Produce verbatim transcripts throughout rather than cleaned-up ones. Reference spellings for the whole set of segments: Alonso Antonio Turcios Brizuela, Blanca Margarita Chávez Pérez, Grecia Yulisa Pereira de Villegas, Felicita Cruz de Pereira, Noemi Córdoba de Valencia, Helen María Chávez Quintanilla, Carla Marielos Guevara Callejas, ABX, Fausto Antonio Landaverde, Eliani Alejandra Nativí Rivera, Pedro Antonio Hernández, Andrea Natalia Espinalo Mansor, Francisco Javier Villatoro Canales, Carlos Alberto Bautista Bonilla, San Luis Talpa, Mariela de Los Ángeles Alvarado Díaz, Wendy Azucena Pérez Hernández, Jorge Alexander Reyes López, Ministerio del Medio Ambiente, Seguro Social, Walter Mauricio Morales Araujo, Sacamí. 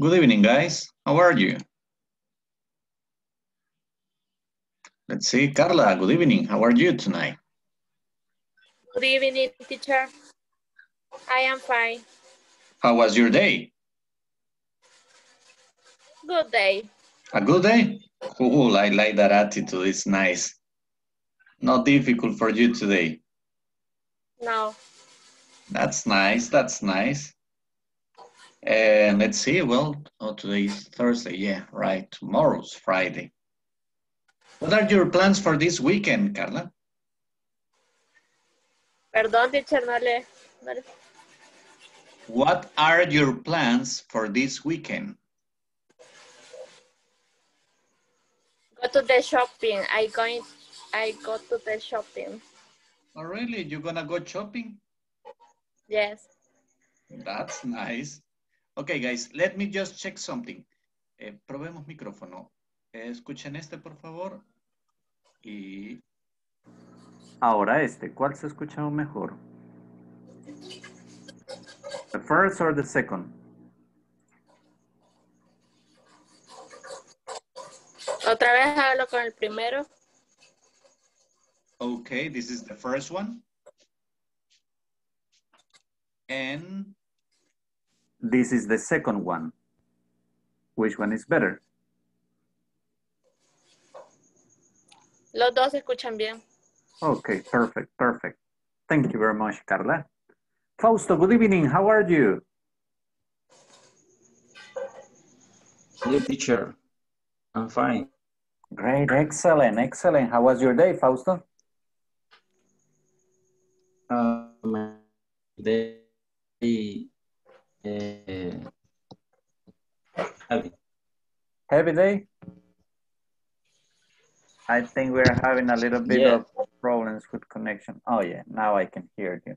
Good evening, guys. How are you? Let's see, Carla, good evening. How are you tonight? Good evening, teacher. I am fine. How was your day? Good day. A good day? Cool, I like that attitude. It's nice. Not difficult for you today? No. That's nice, that's nice. And let's see, well, oh, today is Thursday, yeah, right, tomorrow's Friday. What are your plans for this weekend, Carla? Perdón, teacher, no le, no le. What are your plans for this weekend? Go to the shopping, I going, I go to the shopping. Oh, really, you're gonna go shopping? Yes. That's nice. Okay, guys, let me just check something. Eh, probemos micrófono. Eh, escuchen este, por favor. Y ahora este. ¿Cuál se escucha mejor? The first or the second? Otra vez hablo con el primero. Okay, this is the first one. And this is the second one. Which one is better? Los dos escuchan bien. Okay, perfect, perfect. Thank you very much, Carla. Fausto, good evening. How are you? Hello, teacher. I'm fine. Great, excellent, excellent. How was your day, Fausto? Uh, my day... Uh, heavy. Heavy day? I think we're having a little bit yeah. of problems with connection. Oh yeah, now I can hear you.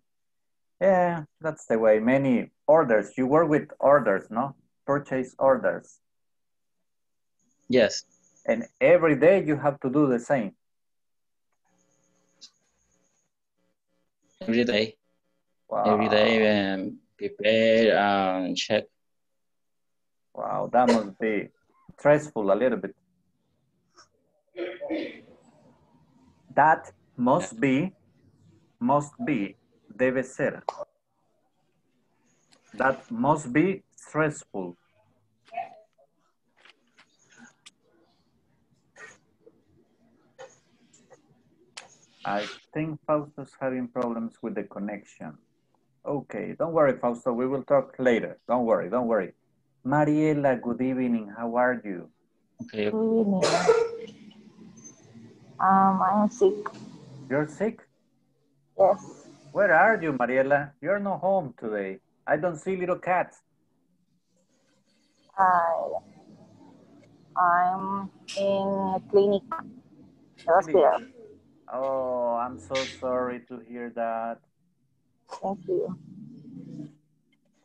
Yeah, that's the way. Many orders. You work with orders, no? Purchase orders. Yes. And every day you have to do the same. Every day. Wow. Every day. Um, Prepare and check. Wow, that must be stressful a little bit. That must be, must be, debe ser. That must be stressful. I think Fausto's having problems with the connection. Okay, don't worry, Fausto, we will talk later. Don't worry, don't worry. Mariela, good evening, how are you? Okay. Good evening. Um, I am sick. You're sick? Yes. Where are you, Mariela? You're not home today. I don't see little cats. I, I'm in a clinic. Hospital. Oh, I'm so sorry to hear that. Thank you.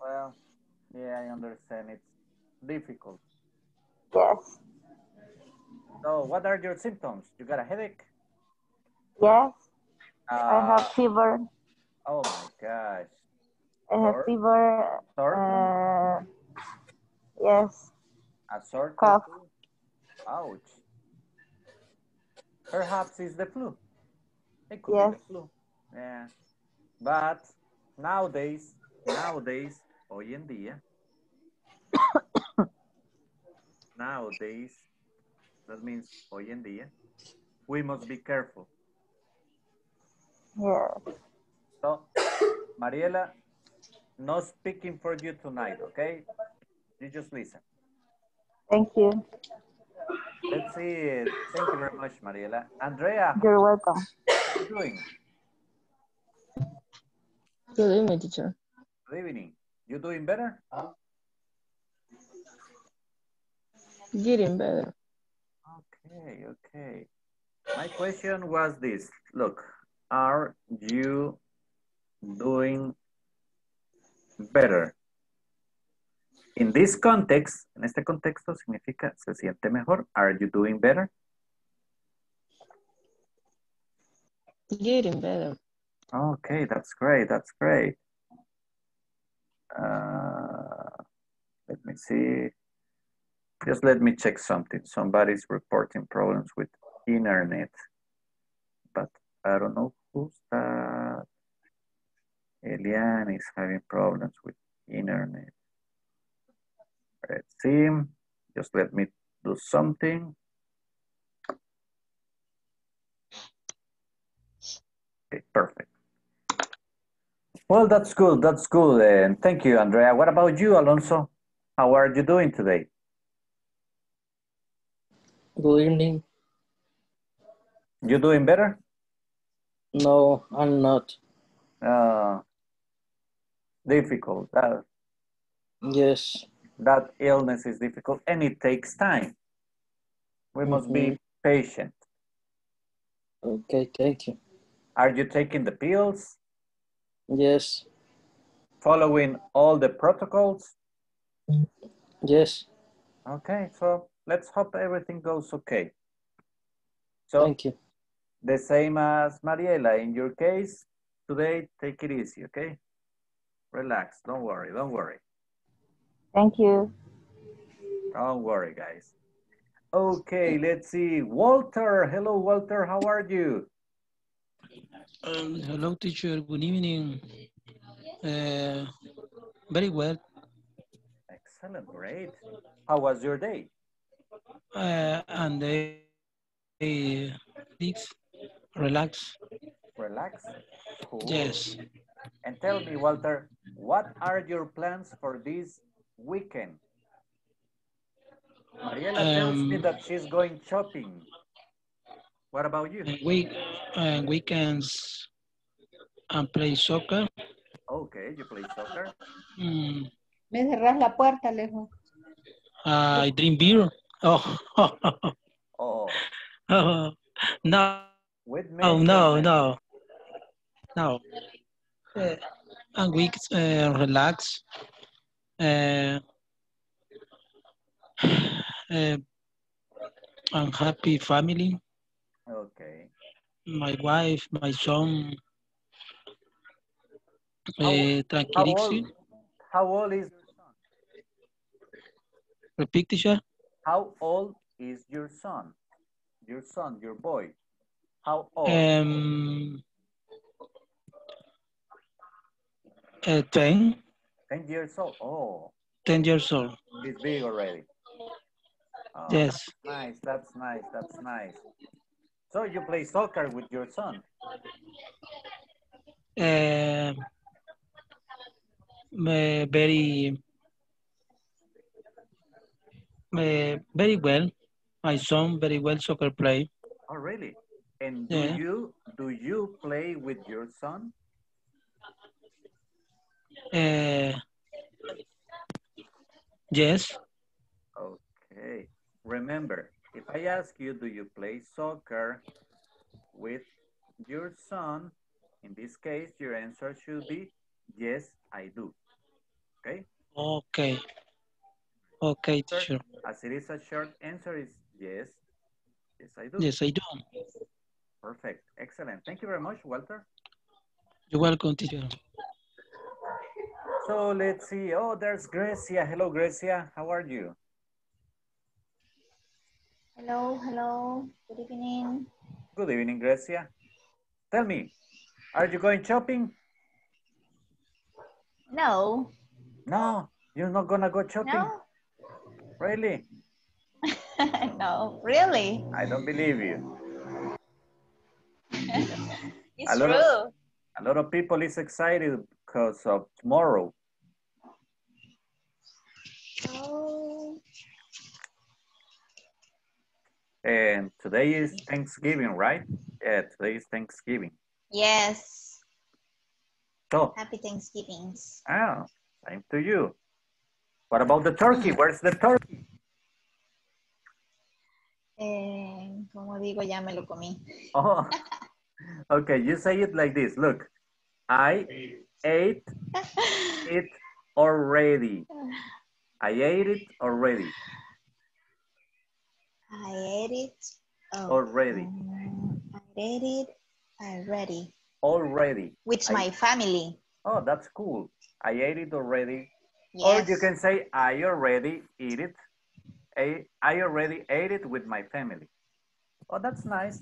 Well, yeah, I understand. It's difficult. Yes. So, what are your symptoms? You got a headache? Yes. Uh, I have fever. Oh, my gosh. I Sore? have fever. Sore? Uh, yes. A sore cough. Ouch. Perhaps it's the flu. It could yes. be the flu. Yeah. But nowadays, nowadays, hoy en día, nowadays, that means hoy en día, we must be careful. Yeah. So, Mariela, no speaking for you tonight, okay? You just listen. Thank you. Let's see it. Thank you very much, Mariela. Andrea. You're welcome. How are you doing? Good evening, teacher. Good evening. You doing better? Huh? Getting better. Okay, okay. My question was this. Look, are you doing better? In this context, en este contexto significa se siente mejor. Are you doing better? Getting better. Okay, that's great, that's great. Uh, let me see. Just let me check something. Somebody's reporting problems with internet, but I don't know who's that. Eliane is having problems with internet. Let's see. Just let me do something. Okay, perfect. Well, that's good. That's good. And thank you, Andrea. What about you, Alonso? How are you doing today? Good evening. You doing better? No, I'm not. Uh, difficult. Uh, yes. That illness is difficult and it takes time. We mm-hmm. must be patient. Okay, thank you. Are you taking the pills? Yes. Following all the protocols? Yes. Okay, so let's hope everything goes okay. So, thank you. The same as Mariela, in your case, today, take it easy, okay? Relax, don't worry, don't worry. Thank you. Don't worry, guys. Okay, let's see. Walter, hello, Walter, how are you? Um, hello, teacher. Good evening. Uh, very well. Excellent. Great. How was your day? Uh, and day uh, relax. Relax? Cool. Yes. And tell me, Walter, what are your plans for this weekend? Mariela um, tells me that she's going shopping. What about you? Week, uh, weekends and play soccer. Okay, you play soccer. Mm. Me cerras la puerta, Alejo. I drink beer. Oh. oh. oh. No. With me. Oh, no, no. No. Uh, and we uh, relax. Uh, uh, and happy family. Okay. My wife, my son. How, uh, how, old, how old is your son? Repeat, teacher. How old is your son? Your son, your boy. How old? Um, uh, ten. Ten years old. Oh. Ten years old. He's big already. Oh, yes. That's nice. That's nice. That's nice. So you play soccer with your son? Uh, very, very well. My son very well soccer play. Oh, really? And do yeah. you do you play with your son? Uh, yes. Okay. Remember. If I ask you, do you play soccer with your son? In this case, your answer should be, yes, I do. Okay? Okay. Okay, teacher. As it is a short answer, is yes. Yes, I do. Yes, I do. Perfect. Excellent. Thank you very much, Walter. You're welcome, teacher. So let's see. Oh, there's Gracia. Hello, Gracia. How are you? Hello, hello. Good evening. Good evening, Gracia. Tell me, are you going shopping? No. No, you're not gonna go shopping? No. Really? No, really? I don't believe you. It's a lot true. Of, a lot of people is excited because of tomorrow. Oh. And today is Thanksgiving, right? Yeah, today is Thanksgiving. Yes. So. Happy Thanksgivings. Ah, same to you. What about the turkey? Where's the turkey? Eh, como digo, ya me lo comí. Oh. Okay, you say it like this. Look, I ate it already. I ate it already. I ate it oh, already. Um, I ate it already. Already. With I, my family. Oh, that's cool. I ate it already. Yes. Or you can say, I already eat it. I, I already ate it with my family. Oh, that's nice.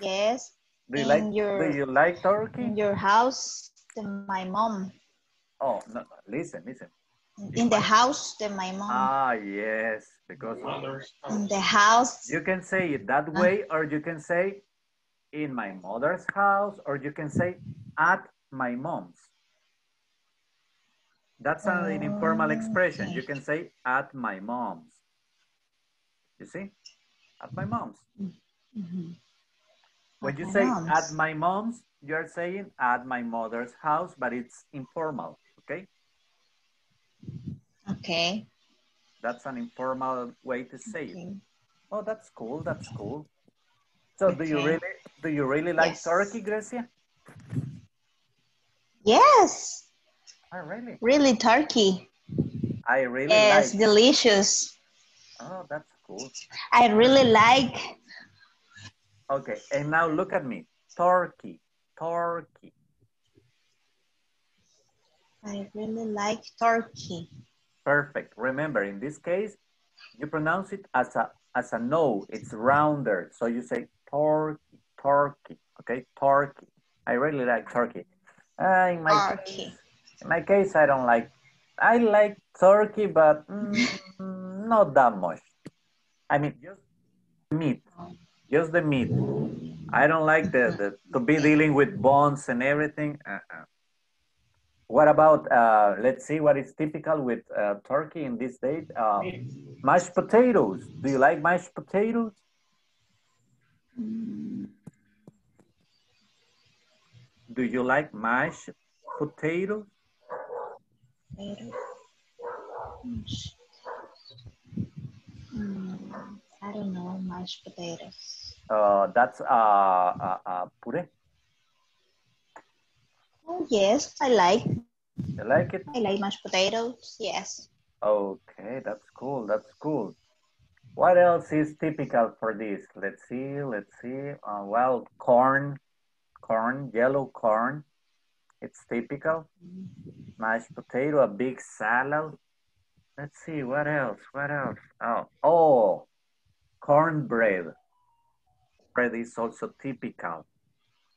Yes. Do you, like, your, do you like turkey? In your house, to my mom. Oh, no, listen, listen. In the house, to my mom. Ah, yes, because mother's house. In the house. You can say it that way, or you can say in my mother's house, or you can say at my mom's. That's an oh, informal expression. Okay. You can say at my mom's. You see? At my mom's. Mm-hmm. When you say at my mom's, you're saying at my mother's house, but it's informal, okay? Okay. That's an informal way to say okay. it. Oh, that's cool, that's cool. So okay. do you really do you really like yes. turkey, Grecia? Yes. Oh, really? Really turkey. I really yes, like It's delicious. Oh, that's cool. I really like. Okay, and now look at me. Turkey, turkey. I really like turkey. Perfect. Remember, in this case, you pronounce it as a as a no. It's rounder, so you say turkey, turkey. Okay, turkey. I really like turkey. Uh, in my turkey. In my case, I don't like, I like turkey, but mm, not that much. I mean, just meat, just the meat. I don't like the, the to be dealing with bones and everything. Uh-uh. What about, uh, let's see what is typical with uh, turkey in this date. Uh, mashed potatoes. Do you like mashed potatoes? Do you like mashed potatoes? Mm, I don't know, mashed potatoes. Uh, that's a uh, uh, uh, puree. Oh, yes, I like. You like it? I like mashed potatoes, yes. Okay, that's cool, that's cool. What else is typical for this? Let's see, let's see. Uh, well, corn, corn, yellow corn. It's typical. Mashed potato, a big salad. Let's see, what else? What else? Oh, oh, cornbread. Bread is also typical.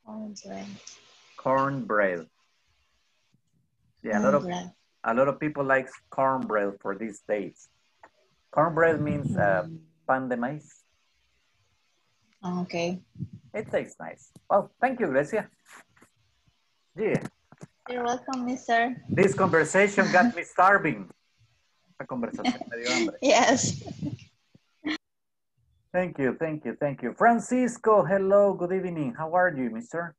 Cornbread. Cornbread. Yeah, a lot of a lot of people like cornbread for these days. Cornbread means uh, pan de maiz. Okay. It tastes nice. Well, thank you, Grecia. Yeah. You're welcome, mister. This conversation got me starving. Yes. Thank you, thank you, thank you. Francisco, hello, good evening. How are you, mister?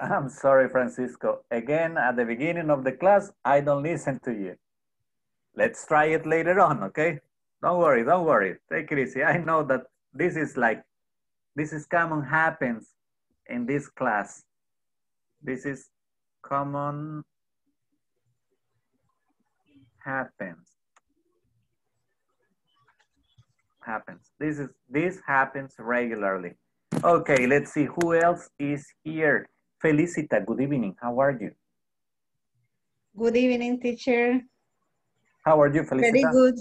I'm sorry, Francisco. Again, at the beginning of the class, I don't listen to you. Let's try it later on, okay? Don't worry, don't worry. Take it easy. I know that this is like This is common happens in this class. This is common happens. Happens. This is this happens regularly. Okay, let's see who else is here. Felicita, good evening. How are you? Good evening, teacher. How are you, Felicita? Very good.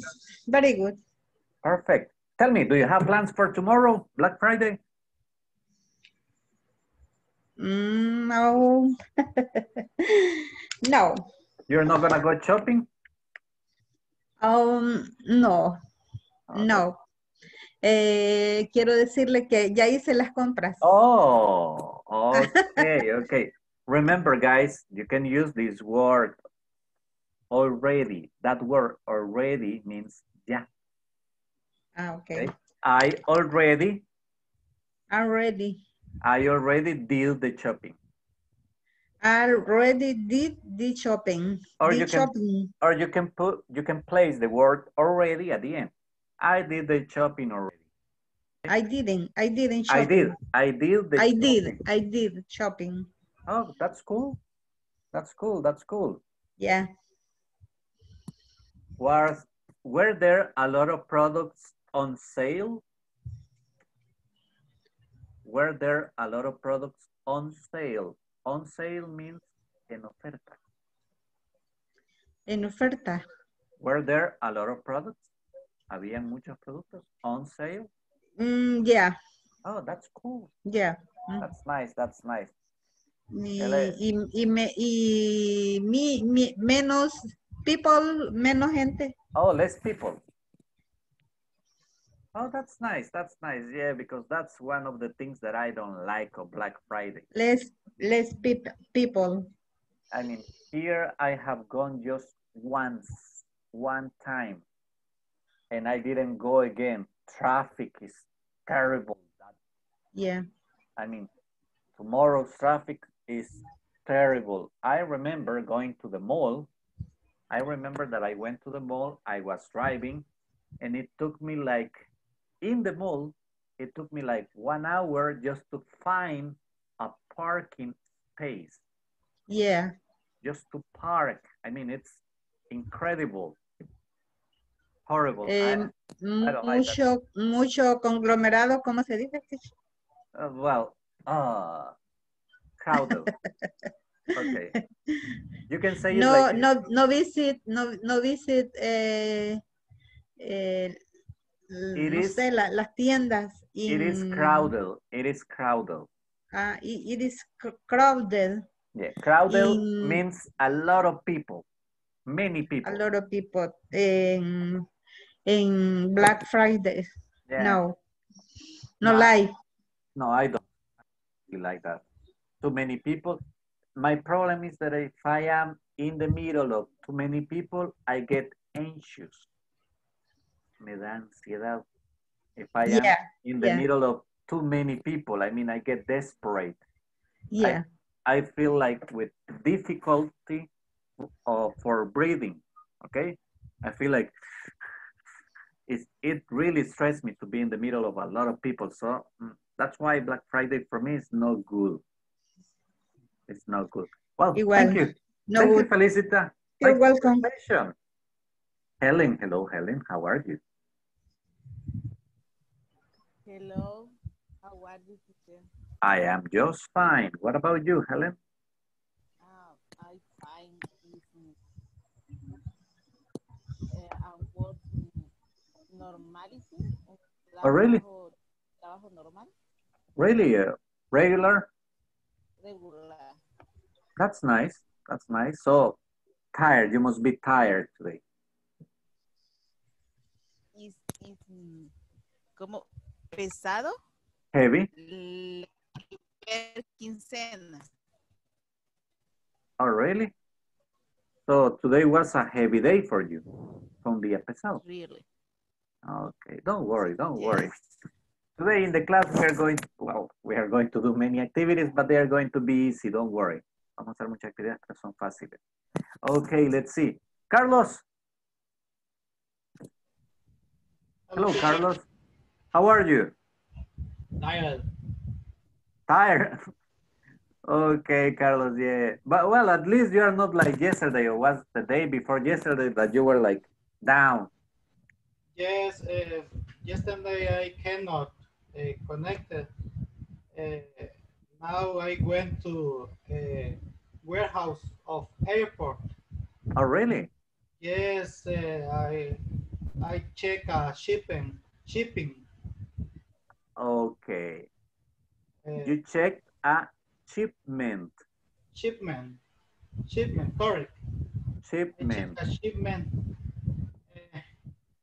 Very good. Perfect. Tell me, do you have plans for tomorrow, Black Friday? Mm, no. No. You're not gonna go shopping? Um, no, okay. no. Eh, quiero decirle que ya hice las compras. Oh, okay, okay. Remember, guys, you can use this word already. That word already means yeah. Ah, okay. okay. I already. Already. I already did the shopping. I already did the shopping. Or the you shopping. can, or you can put, you can place the word already at the end. I did the shopping already. I didn't. I didn't. Shopping. I did. I did. The I shopping. did. I did shopping. Oh, that's cool. That's cool. That's cool. Yeah. Was were there a lot of products on sale? Were there a lot of products on sale? On sale means en oferta? En oferta. Were there a lot of products? ¿Habían muchos productos? On sale? Mm, yeah. Oh, that's cool. Yeah. That's nice, that's nice. Y, y, y, me, y mi, mi, menos people, menos gente. Oh, less people. Oh, that's nice, that's nice. Yeah, because that's one of the things that I don't like of Black Friday. Less, less peop people. I mean, here I have gone just once, one time, and I didn't go again. Traffic is terrible. Yeah. I mean, tomorrow's traffic is terrible. I remember going to the mall. I remember that I went to the mall, I was driving, and it took me like, in the mall, it took me like one hour just to find a parking space. Yeah. Just to park. I mean, it's incredible. Horrible. Um, I, I don't mucho, like mucho conglomerado, ¿cómo se dice? Uh, well, uh, crowded. Okay. You can say no, it like no, this. no visit, no, no visit, uh, uh, It no is, sé, la, las tiendas. In, it is crowded. It is crowded. Uh, it, it is cr crowded. Yeah, crowded in, means a lot of people. Many people. A lot of people. In, in Black Friday. Yeah. No. No, no lie. No, I don't like that. Too many people. My problem is that if I am in the middle of too many people, I get anxious. Me da ansiedad. If I am yeah, in the yeah. middle of too many people, I mean, I get desperate. Yeah. I, I feel like with difficulty uh, for breathing, okay? I feel like it's, it really stressed me to be in the middle of a lot of people. So mm, that's why Black Friday for me is not good. It's not good. Well, Igual. thank you. No thank good. you, Felicita. You're My welcome. Helen, hello, Helen. How are you? Hello, how are you today? I am just fine. What about you, Helen? Oh, I'm fine. Uh, I'm working normality. Oh, really? Trabajo normal. Really? Uh, regular? Regular. That's nice. That's nice. So, tired. You must be tired today. Is, is, como pesado. Heavy. Quincena. Oh, really? So today was a heavy day for you. Fue un día pesado. Really. Okay, don't worry, don't yes. worry. Today in the class we are going, to, well, we are going to do many activities, but they are going to be easy, don't worry. Vamos a hacer muchas actividades, pero son fáciles. Okay, let's see. Carlos. Hello, Carlos. How are you? Tired. Tired? Okay, Carlos, yeah. But, well, at least you are not like yesterday, or was the day before yesterday that you were like down. Yes, uh, yesterday I cannot uh, connect. Uh, now I went to a warehouse of airport. Oh, really? Yes, uh, I... I check uh, shipping, shipping. Okay. Uh, you check a shipment. Shipment. Shipment, correct. Shipment. I check a shipment. Uh,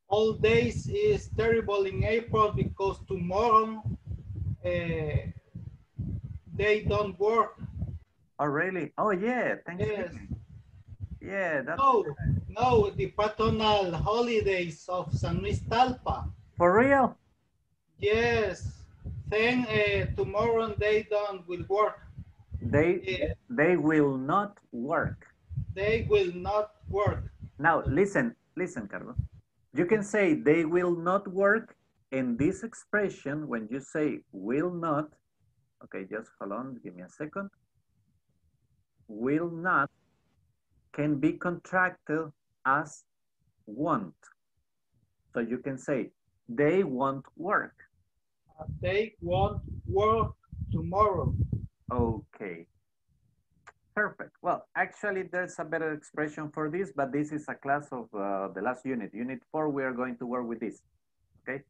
all days is terrible in airport because tomorrow uh, they don't work. Oh, really? Oh, yeah. Thanks. Yes. Yeah, that's no, no, the patronal holidays of San Luis Talpa. For real? Yes. Then uh, tomorrow they don't will work. They uh, they will not work. They will not work. Now listen, listen, Carlos. You can say they will not work in this expression when you say will not. Okay, just hold on, give me a second. Will not. Can be contracted as won't. So you can say, they won't work. Uh, they won't work tomorrow. Okay. Perfect. Well, actually, there's a better expression for this, but this is a class of uh, the last unit. Unit four, we are going to work with this, okay?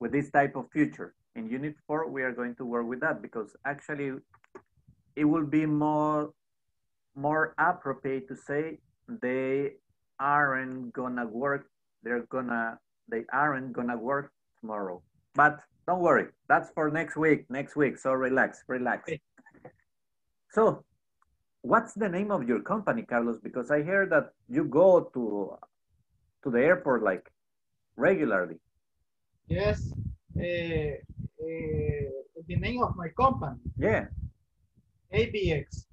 With this type of future. In unit four, we are going to work with that because actually it will be more, more appropriate to say they aren't gonna work, they're gonna, they aren't gonna work tomorrow. But don't worry, that's for next week, next week. So relax, relax. So what's the name of your company, Carlos? Because I hear that you go to, to the airport like regularly. Yes, uh, uh, the name of my company. Yeah. A B X.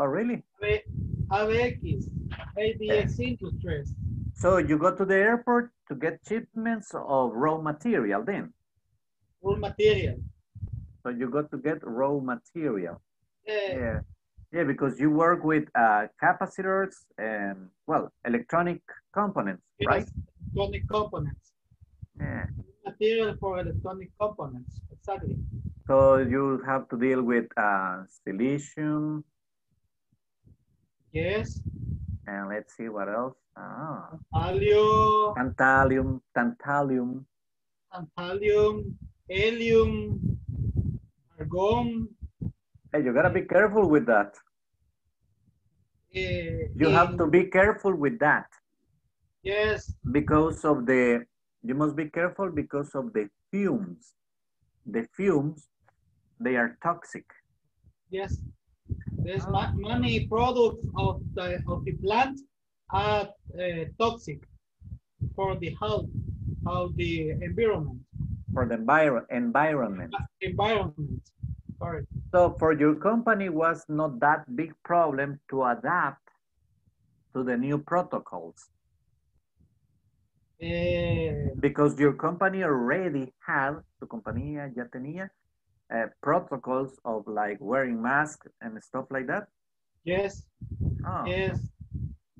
Oh, really? A B X, A B X Industries. So you go to the airport to get shipments of raw material then? Raw material. So you go to get raw material. Yeah. Yeah, yeah, because you work with uh, capacitors and, well, electronic components, yes, right? Electronic components. Yeah. Material for electronic components, exactly. So you have to deal with uh, silicium. Yes. And let's see what else. Ah. Tantalum. Tantalum. Tantalum. Tantalum. Helium. Argon. Hey, you gotta be careful with that. Uh, you have to be careful with that. Yes. Because of the... You must be careful because of the fumes. The fumes, they are toxic. Yes. There's oh. many products of the, of the plant are uh, toxic for the health of the environment. For the envir environment. Environment, sorry. So for your company was not that big problem to adapt to the new protocols. Uh, because your company already had, tu compañía ya tenía, uh, protocols of like wearing masks and stuff like that? Yes, oh. yes,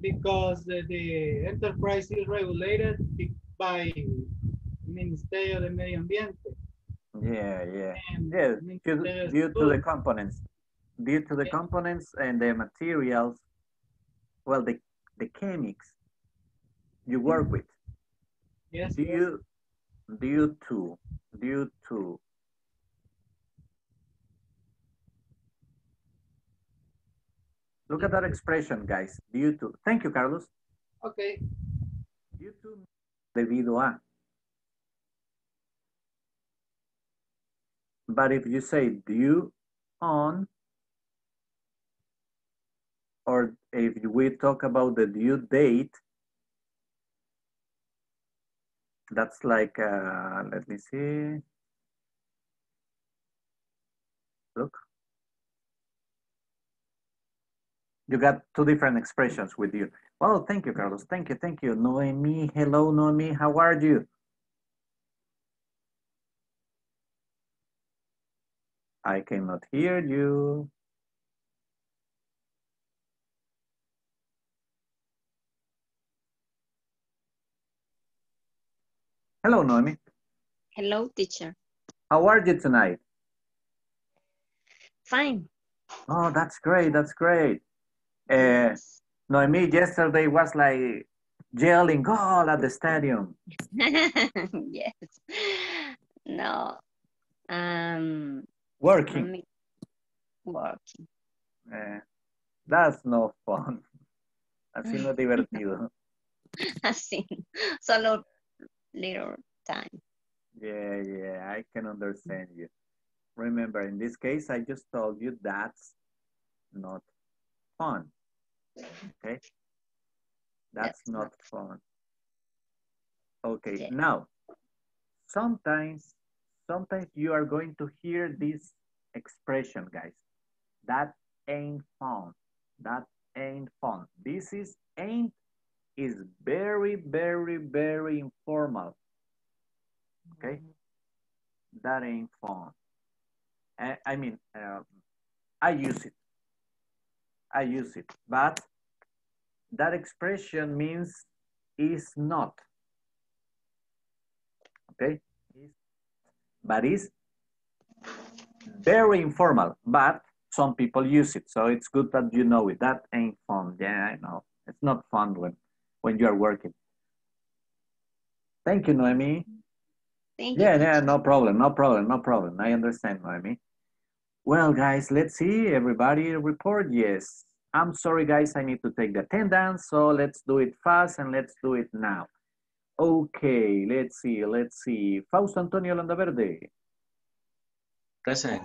because the, the enterprise is regulated by Ministerio del Medio Ambiente. Yeah, yeah, yeah. Due, due to the components, due to the yeah. components and the materials, well, the, the chemics you work with. Yes, due, yes. due to, due to, look at that expression, guys, due to, thank you, Carlos. Okay. Due to, debido a. But if you say due on, or if we talk about the due date, that's like, uh, let me see. Look. You got two different expressions with you. Well, thank you, Carlos. Thank you, thank you. Noemi, hello, Noemi. How are you? I cannot hear you. Hello, Noemi. Hello, teacher. How are you tonight? Fine. Oh, that's great. That's great. Uh, Noemi, yesterday was like yelling goal at the stadium. Yes. No. Um. Working. Working. Uh, that's no fun. Así no es divertido. Así. Solo. Little time. Yeah, yeah, I can understand you. Remember, in this case, I just told you that's not fun. Okay? That's, that's not fun. Okay, yeah. Now, sometimes, sometimes you are going to hear this expression, guys. That ain't fun. That ain't fun. This is ain't is very, very, very informal, okay? Mm-hmm. That ain't fun. I, I mean, um, I use it. I use it, but that expression means is not, okay? But it's very informal, but some people use it. So it's good that you know it. That ain't fun. Yeah, I know. It's not fun when, when you are working. Thank you, Noemi. Thank yeah, you. Yeah, no problem. No problem. No problem. I understand, Noemi. Well, guys, let's see. Everybody report. Yes. I'm sorry, guys. I need to take the attendance. So let's do it fast and let's do it now. Okay, let's see, let's see. Fausto Antonio Landaverde. Present.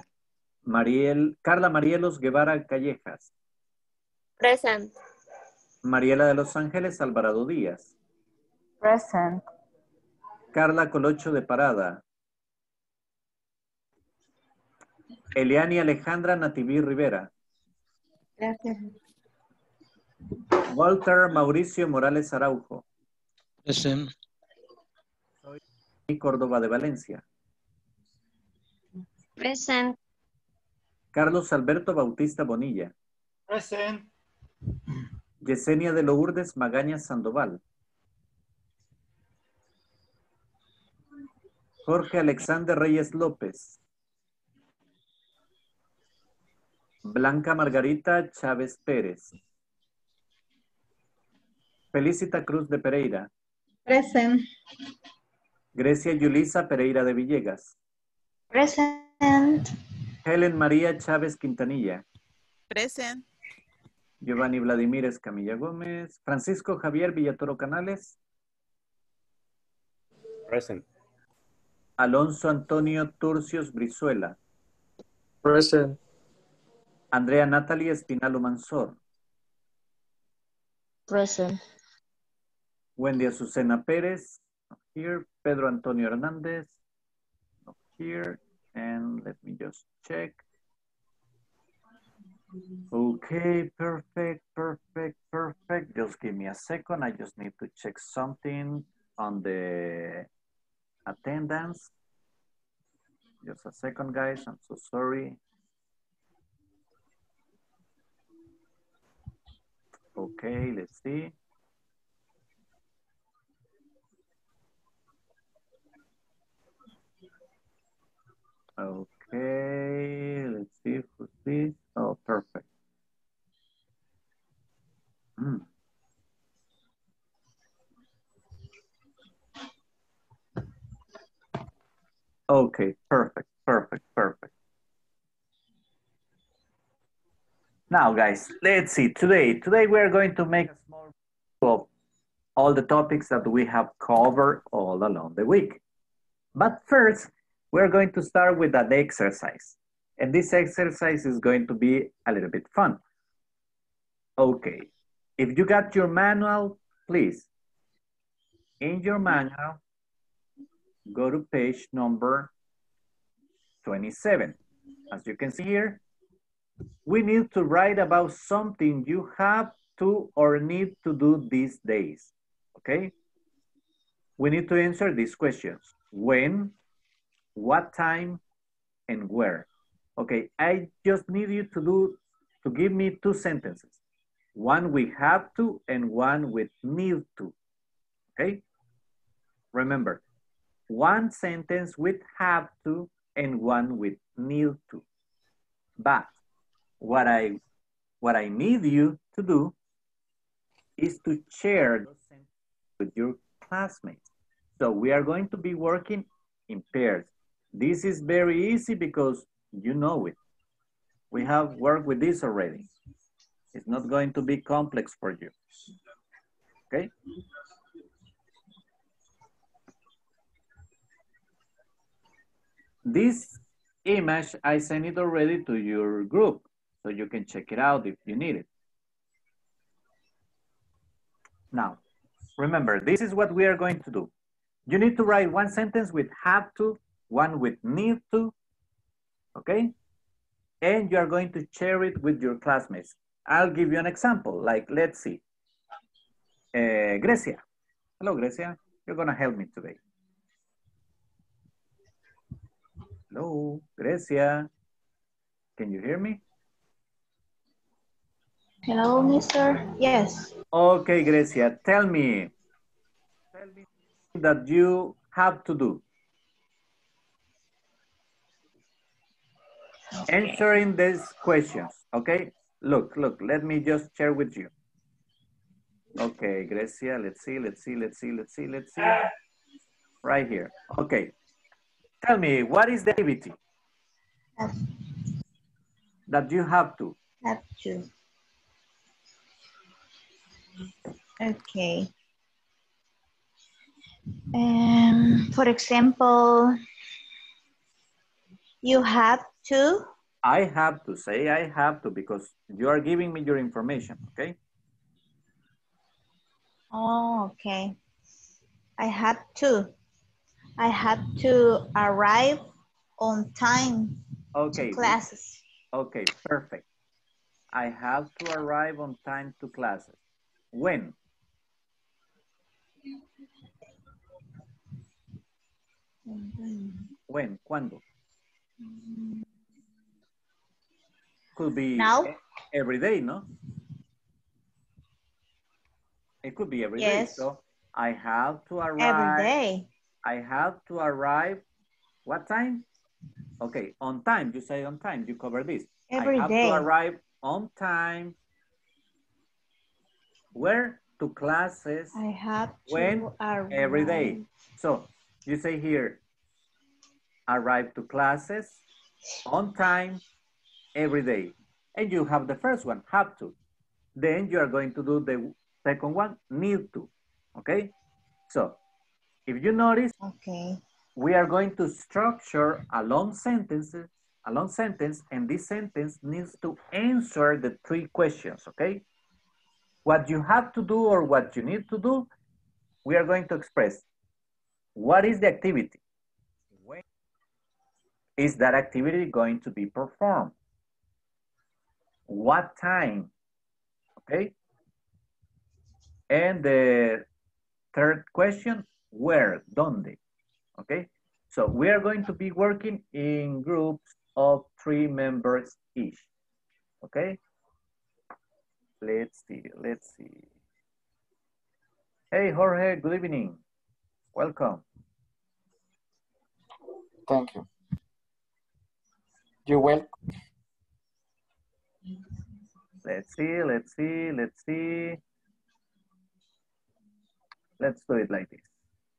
Mariel, Carla Marielos Guevara Callejas. Present. Mariela de Los Ángeles Alvarado Díaz. Present. Carla Colocho de Parada. Eliani Alejandra Nativí Rivera. Gracias. Walter Mauricio Morales Araujo. Present. Y Córdoba de Valencia. Present. Carlos Alberto Bautista Bonilla. Present. Yesenia de Lourdes Magaña Sandoval. Jorge Alexander Reyes López. Blanca Margarita Chávez Pérez. Felicita Cruz de Pereira. Present. Grecia Yulisa Pereira de Villegas. Present. Helen María Chávez Quintanilla. Present. Giovanni Vladimir Escamilla Gómez. Francisco Javier Villatoro Canales. Present. Alonso Antonio Turcios Brizuela. Present. Andrea Natalia Espinalo Mansor. Present. Wendy Azucena Pérez, here. Pedro Antonio Hernández, here. And let me just check. Okay, perfect, perfect, perfect. Just give me a second. I just need to check something on the attendance. Just a second, guys. I'm so sorry. Okay, let's see. Okay, let's see who's this. Oh, perfect. Mm. Okay, perfect, perfect, perfect. Now, guys, let's see. Today, today we are going to make a small of all the topics that we have covered all along the week. But first, we're going to start with an exercise. And this exercise is going to be a little bit fun. Okay. If you got your manual, please, in your manual, go to page number twenty-seven. As you can see here, we need to write about something you have to or need to do these days, okay? We need to answer these questions. When, what time, and where? Okay, I just need you to do, to give me two sentences. One with have to and one with need to, okay? Remember, one sentence with have to and one with need to. But What I, what I need you to do is to share those sentences with your classmates. So we are going to be working in pairs. This is very easy because you know it. We have worked with this already. It's not going to be complex for you, okay? This image, I sent it already to your group. So you can check it out if you need it. Now, remember, this is what we are going to do. You need to write one sentence with have to, one with need to, okay? And you are going to share it with your classmates. I'll give you an example, like, let's see. Uh, Grecia. Hello, Grecia. You're gonna help me today. Hello, Grecia. Can you hear me? Hello, mister. Yes. Okay, Grecia, tell me. Tell me that you have to do. okay. answering these questions, okay? Look, look, let me just share with you. Okay, Grecia, let's see, let's see, let's see, let's see, let's see. Right here, okay. Tell me, what is the activity that, that you have to? Have to. Okay. Um, for example, you have to. I have to say I have to because you are giving me your information, okay? Oh, okay. I have to. I have to arrive on time okay. to classes. Okay, perfect. I have to arrive on time to classes. When? When? ¿Cuándo? Could be now? Every day, no? It could be every yes. day. So I have to arrive. Every day. I have to arrive. What time? Okay, on time. You say on time. You cover this. Every I have day. to arrive on time. Where? To classes. I have when? to arrive. Every day. So you say here, arrive to classes on time every day. And you have the first one, have to. Then you are going to do the second one, need to. Okay? So, if you notice, okay. we are going to structure a long sentence, a long sentence, and this sentence needs to answer the three questions, okay? What you have to do or what you need to do, we are going to express. What is the activity? When is that activity going to be performed? What time? Okay. And the third question, where? Donde? Okay. So we are going to be working in groups of three members each. Okay. Let's see. Let's see. Hey, Jorge, good evening. Welcome. Thank you. You're welcome. Let's see, let's see, let's see. Let's do it like this.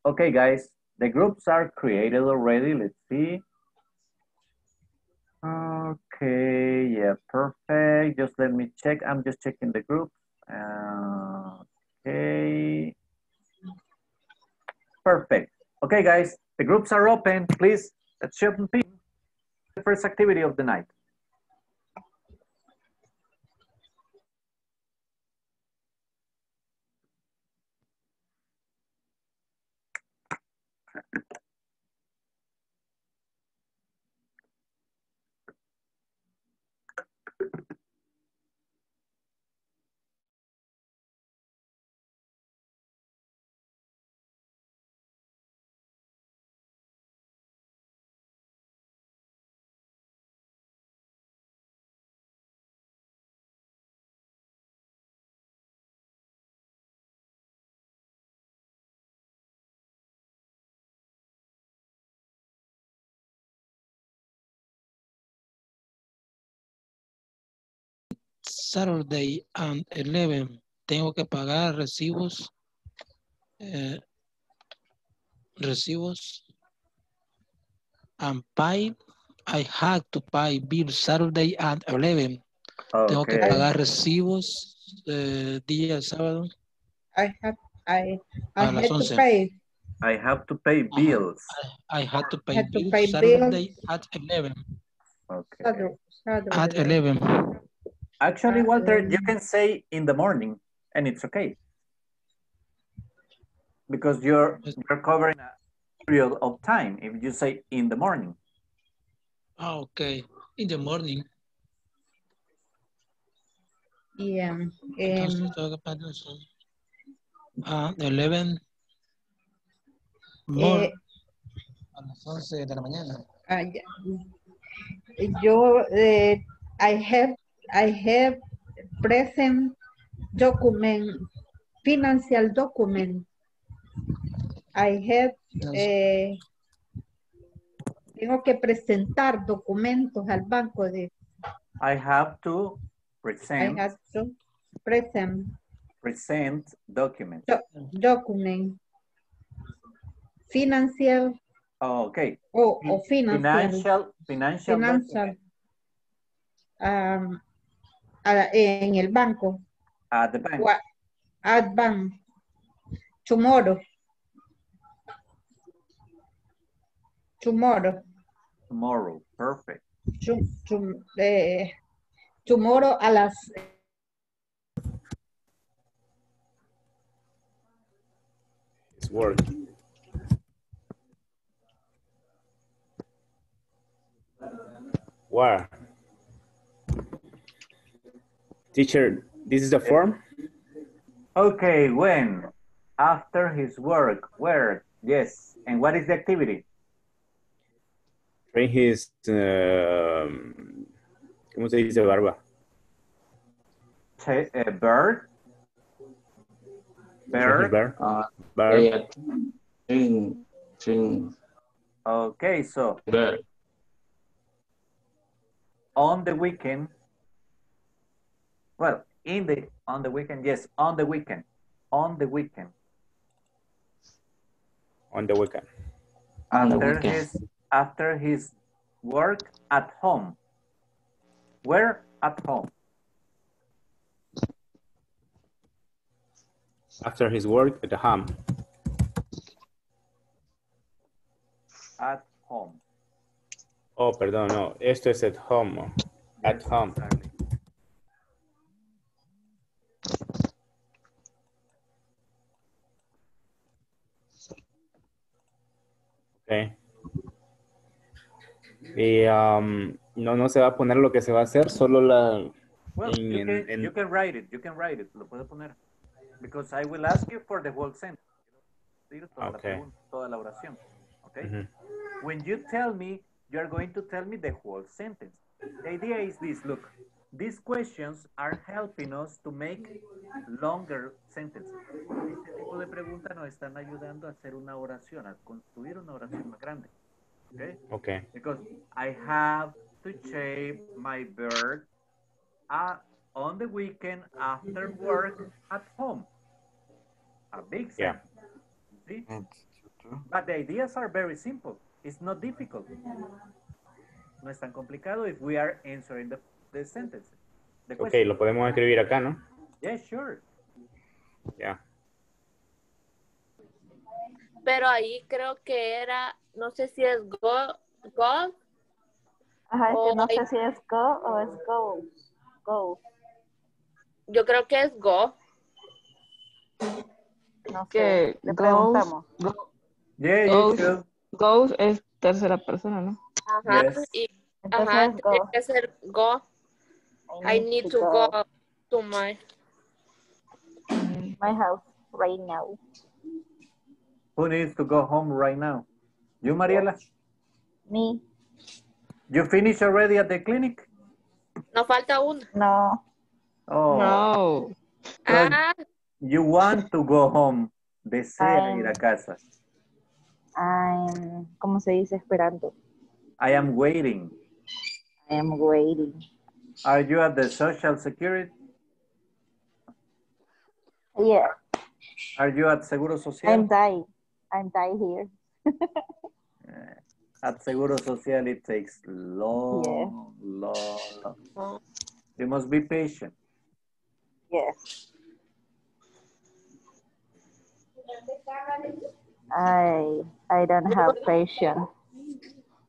Okay, guys, the groups are created already. Let's see. Okay, yeah, perfect. Just let me check. I'm just checking the group. Uh, okay. Perfect. Okay, guys, the groups are open. Please, let's share and pick the first activity of the night. Saturday and eleven. Tengo que pagar recibos. Eh, recibos. And pay. I had to pay bills Saturday and eleven. Okay. Tengo que pagar recibos eh, día sábado. I have, I, I had to pay. I have to pay bills. I, I had to pay, had bills, to pay Saturday bills. At eleven. Okay. Saturday, Saturday. At eleven. Actually, Walter, you can say in the morning, and it's okay. Because you're, you're covering a period of time if you say in the morning. Oh, okay, in the morning. Yeah. Um, uh, eleven. More. Eh, a las once de la mañana. Uh, yo, uh, I have I have present document, financial document. I have yes. uh, Tengo que presentar documentos al banco de... I have to present. I have to present. Present documents. Do, document. Financial. Oh, okay. O, o financial. Financial. Financial. Um, a, en el banco. At the bank. A, at bank. Tomorrow. Tomorrow. Tomorrow. Perfect. To, to, eh, tomorrow a las... It's working. Wow. Teacher, this is the form? Okay, when? After his work, where? Yes. And what is the activity? Train his, uh, ¿cómo se dice barba? T uh, bird? Bird? Bird? Uh, bird. Yeah. Train, train. Okay, so. Bird. On the weekend, well, in the, on the weekend, yes, on the weekend, on the weekend. On the weekend. After, on the weekend. His, after his work at home. Where at home? After his work at home. At home. Oh, perdón, no. Esto es at home. At home. Okay. Y, um, no, no se va a poner lo que se va a hacer, solo la... Well, in, you, can, in, you can write it. You can write it. Lo puedo poner. Because I will ask you for the whole sentence. Toda okay. La, toda la oración. Okay? Mm-hmm. When you tell me you are going to tell me the whole sentence. The idea is this, look, these questions are helping us to make longer sentences. Este tipo de preguntas nos están ayudando a hacer una oración, a construir una oración más grande. Okay? Okay. Because I have to shave my beard uh, on the weekend after work at home. A big sentence. Yeah. See? But the ideas are very simple. It's not difficult. No es tan complicado if we are answering the, the sentence. The ok, lo podemos escribir acá, ¿no? Yeah, sure. Yeah. Pero ahí creo que era, no sé si es go, go. Ajá, o no I, sé si es go o es go. Go. Yo creo que es go. No sé, le preguntamos. Go. Yeah, you go. Goes es tercera persona, ¿no? Ajá, yes. Y, ajá, tiene que ser go. I, I need to go. go to my... My house right now. Who needs to go home right now? You, Mariela? Me. You finished already at the clinic? No falta uno. No. Oh. No. So ah. You want to go home. Desea ir a casa. I'm, ¿cómo se dice esperando? I am waiting. I am waiting. Are you at the Social Security? Yeah. Are you at Seguro Social? I'm dying. I'm dying here. At Seguro Social it takes long, yeah. long, long. You must be patient. Yes. I I don't have patience.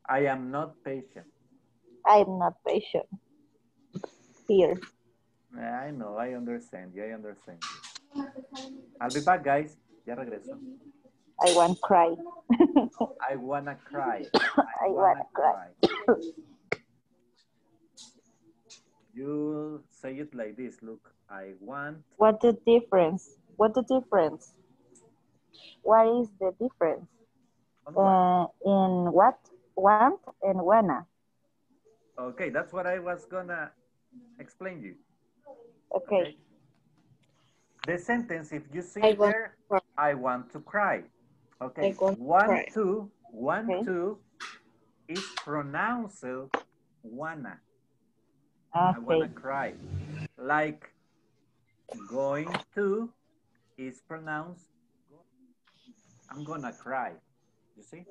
I am not patient. I am not patient. Here. I know, I understand. Yeah, I understand. I'll be back, guys. Ya regreso. I want to cry. I want to cry. I, I want to cry. cry. You say it like this. Look, I want. What the difference? What the difference? What is the difference uh, in what want and wanna? Okay, that's what I was gonna explain you. Okay. okay. The sentence, if you see I there, want I want to cry. Okay, want, want to, want okay. to, is pronounced wanna. Okay. I wanna cry. Like going to is pronounced I'm gonna cry. You see?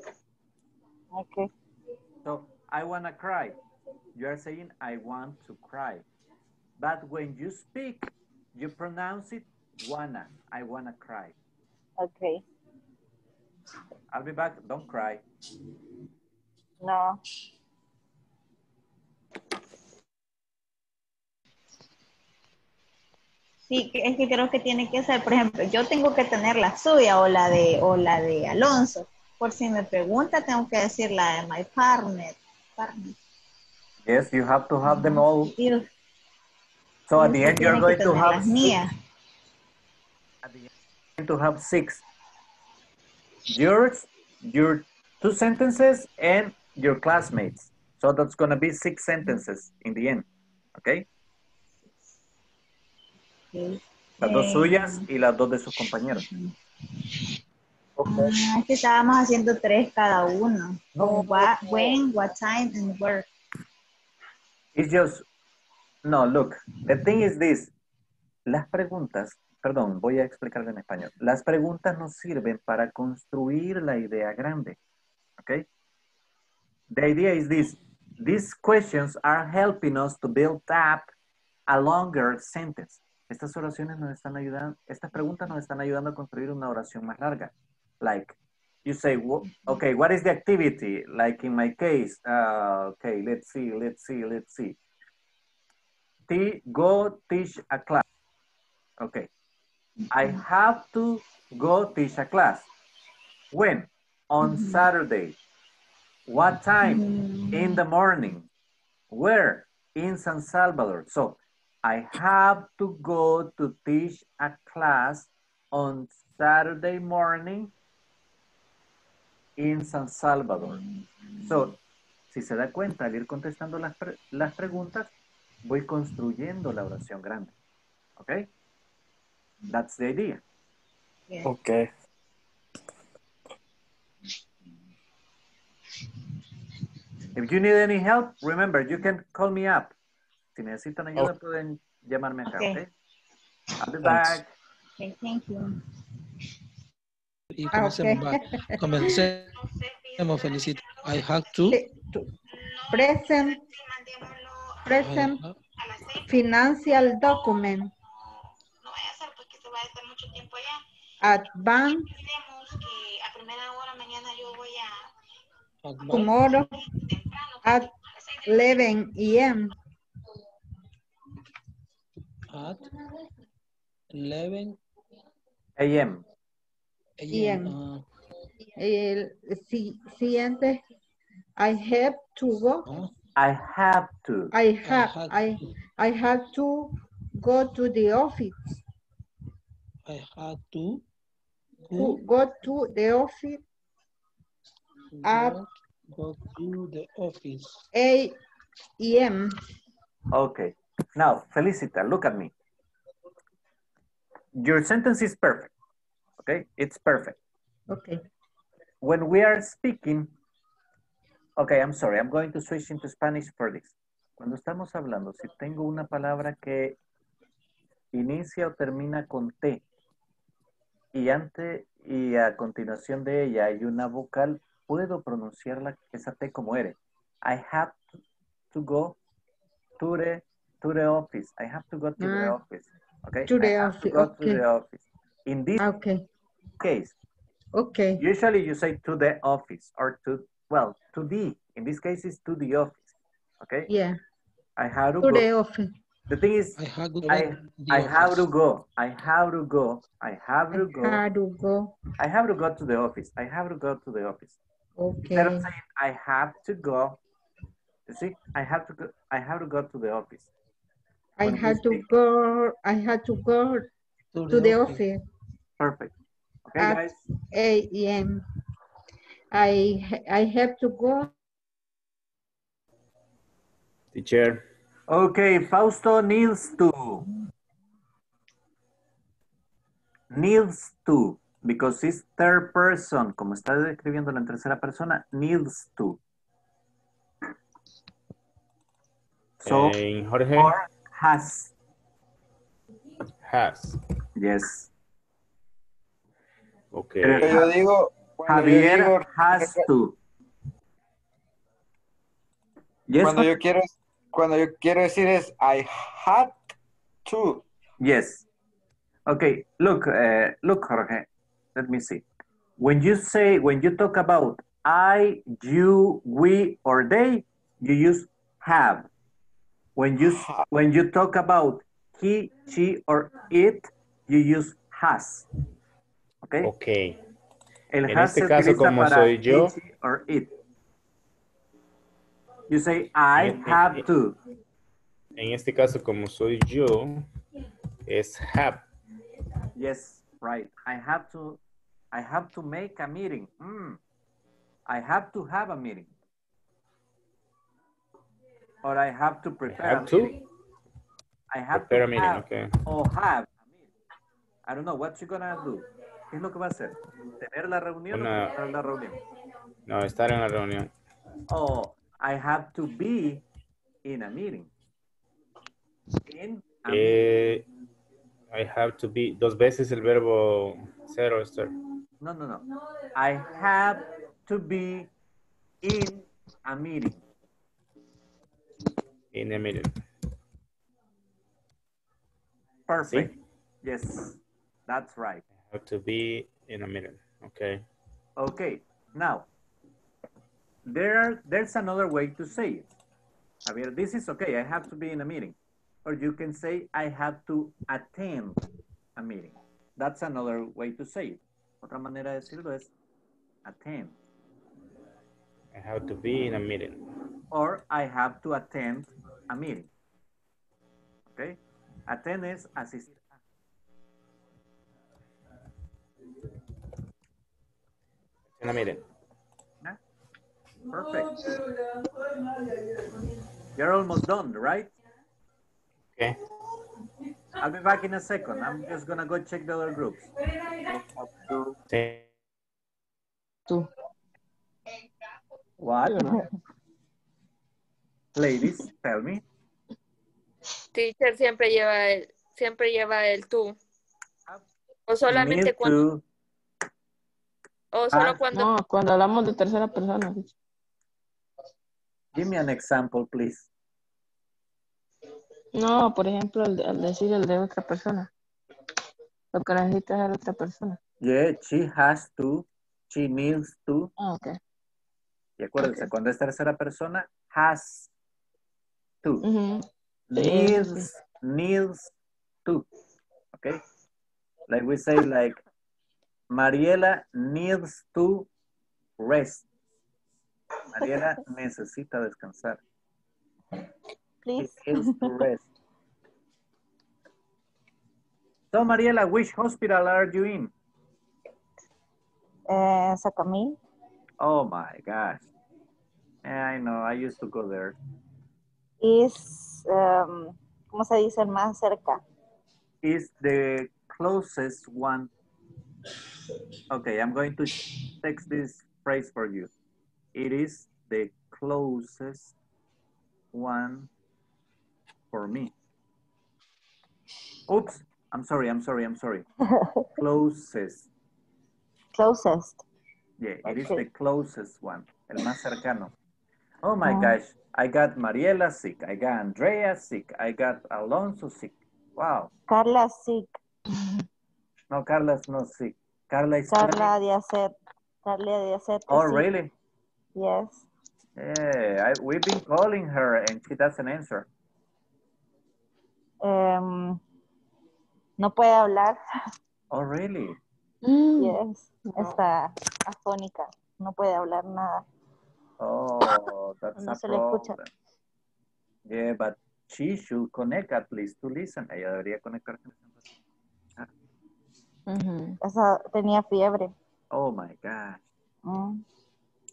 Okay. So I wanna cry. You are saying I want to cry. But when you speak, you pronounce it wanna. I wanna cry. Okay. I'll be back. Don't cry. No. Sí, es que creo que tiene que ser, por ejemplo, yo tengo que tener la suya o la de, o la de Alonso. Por si me pregunta, tengo que decir la de my partner. partner. Yes, you have to have them all. You, so at the end you're going to have six. At the end you're going to have six. Yours, your two sentences, and your classmates. So that's going to be six sentences in the end. Okay? Las dos suyas y las dos de sus compañeros. Okay. Ah, es que estábamos haciendo tres cada uno. No. What, when, what time, and where. It's just, no, look, the thing is this. Las preguntas, perdón, voy a explicarlo en español. Las preguntas nos sirven para construir la idea grande. Okay? The idea is this. These questions are helping us to build up a longer sentence. Estas oraciones nos están ayudando, estas preguntas nos están ayudando a construir una oración más larga. Like, you say, okay, what is the activity? Like in my case, uh, okay, let's see, let's see, let's see. T go teach a class. Okay. I have to go teach a class. When? On Saturday. What time? In the morning. Where? In San Salvador. So, I have to go to teach a class on Saturday morning in San Salvador. So, si se da cuenta, al ir contestando las, pre las preguntas, voy construyendo la oración grande. Okay? That's the idea. Yeah. Okay. If you need any help, remember, you can call me up. Si necesitan ayuda, pueden llamarme acá, okay? I'll be back. Okay, thank you. Y comencemos, ah, okay. Comencemos, felicito. I have to. Present, present financial document. No vaya a ser porque se va a estar mucho tiempo allá. Advance. Que a primera hora mañana yo voy a... Tomorrow. At eleven A M At eleven A M Uh, El si, siguiente. I have to go. I have to. I have. I I have to go to the office. I have to go, go to the office. At go to the office. eight A M Okay. Now, Felicita, look at me. Your sentence is perfect. Okay? It's perfect. Okay. When we are speaking... Okay, I'm sorry. I'm going to switch into Spanish for this. Cuando estamos hablando, si tengo una palabra que inicia o termina con T y, ante, y a continuación de ella hay una vocal, puedo pronunciar la, esa T como R. I have to go to the... To the office. I have to go to the office. Okay. To the office. To go okay. to the office. In this okay. case. Okay. Usually you say to the office or to well to the. In this case, it's to the office. Okay. Yeah. I have to, to go. the office. The thing is, I have to go. I, I have to go. I have to go. I have to go. I have to go. I have to go to the office. I have to go to the office. Okay. Instead of saying I have to go. You see, I have to go. I have to go to the office. I had to go, I had to go to, to the office. office. Perfect. Okay, At guys. eight A M I, I have to go. Teacher. Okay, Fausto kneels to. Kneels to, because it's third person. Como está describiéndolo en tercera persona, kneels to. So, and Jorge? Or has. Has. Yes. Okay. Pero yo digo, Javier yo digo, has to. Yes, cuando, yo quiero, cuando yo quiero decir es, I had to. Yes. Okay, look, uh, look, Jorge. Let me see. When you say, when you talk about I, you, we, or they, you use have. When you, when you talk about he, she, or it, you use has. Okay. Okay. El en has este caso, como soy yo, he, she, or it. You say, I en, have en, to. En este caso, como soy yo, es have. Yes, right. I have to, I have to make a meeting. Mm. I have to have a meeting. Or I have to prepare I have a to? meeting. I have prepare to a meeting, have okay. Or have a meeting. I don't know, what you gonna do? ¿Qué es lo que va a hacer? ¿Tener la reunión Una, o estar en la reunión? No, estar en la reunión. Oh, I have to be in a meeting. In a eh, meeting. I have to be, dos veces el verbo ser o estar. No, no, no. I have to be in a meeting. In a meeting. Perfect. See? Yes, that's right. I have to be in a meeting. Okay. Okay. Now, there are, there's another way to say it. I mean, this is okay. I have to be in a meeting. Or you can say, I have to attend a meeting. That's another way to say it. Otra manera de decirlo es attend. I have to be in a meeting. Or I have to attend a meeting. Okay? Attend is asistir. In a meeting. Yeah? Perfect. You're almost done, right? Okay. I'll be back in a second. I'm just gonna go check the other groups. Two. What? Ladies, tell me. Teacher siempre lleva el, siempre lleva el tú. O solamente cuando. O solo ah, cuando. No, cuando hablamos de tercera persona. Give me an example, please. No, por ejemplo, al decir el de otra persona. Lo que necesitas es la otra persona. Yeah, she has to, she needs to. Ah, ok. Y acuérdense, okay. Cuando es tercera persona, has to. Uh-huh. Needs, needs to. Ok. Like we say, like, Mariela needs to rest. Mariela necesita descansar. Please. It is to rest. So, Mariela, which hospital are you in? Uh, Sacamí. Oh, my gosh. I know. I used to go there. Is, um, ¿cómo se dice el más cerca? Is the closest one. Okay, I'm going to text this phrase for you. It is the closest one. For me. Oops. I'm sorry. I'm sorry. I'm sorry. Closest. Closest. Yeah, it is the closest one. El más cercano. Oh my oh. gosh. I got Mariela sick. I got Andrea sick. I got Alonso sick. Wow. Carla sick. No, Carla's not sick. Carla is Carla Diacet. Carla Diacet. Oh, sick. Really? Yes. Yeah, I, we've been calling her and she doesn't answer. Um, no puede hablar. Oh, really? Yes. Está afónica. No puede hablar nada. Oh, that's no a se le escucha. Yeah, but she should connect at least to listen. Ella debería conectarse. Mm-hmm. Esa tenía fiebre. Oh, my gosh. Mm.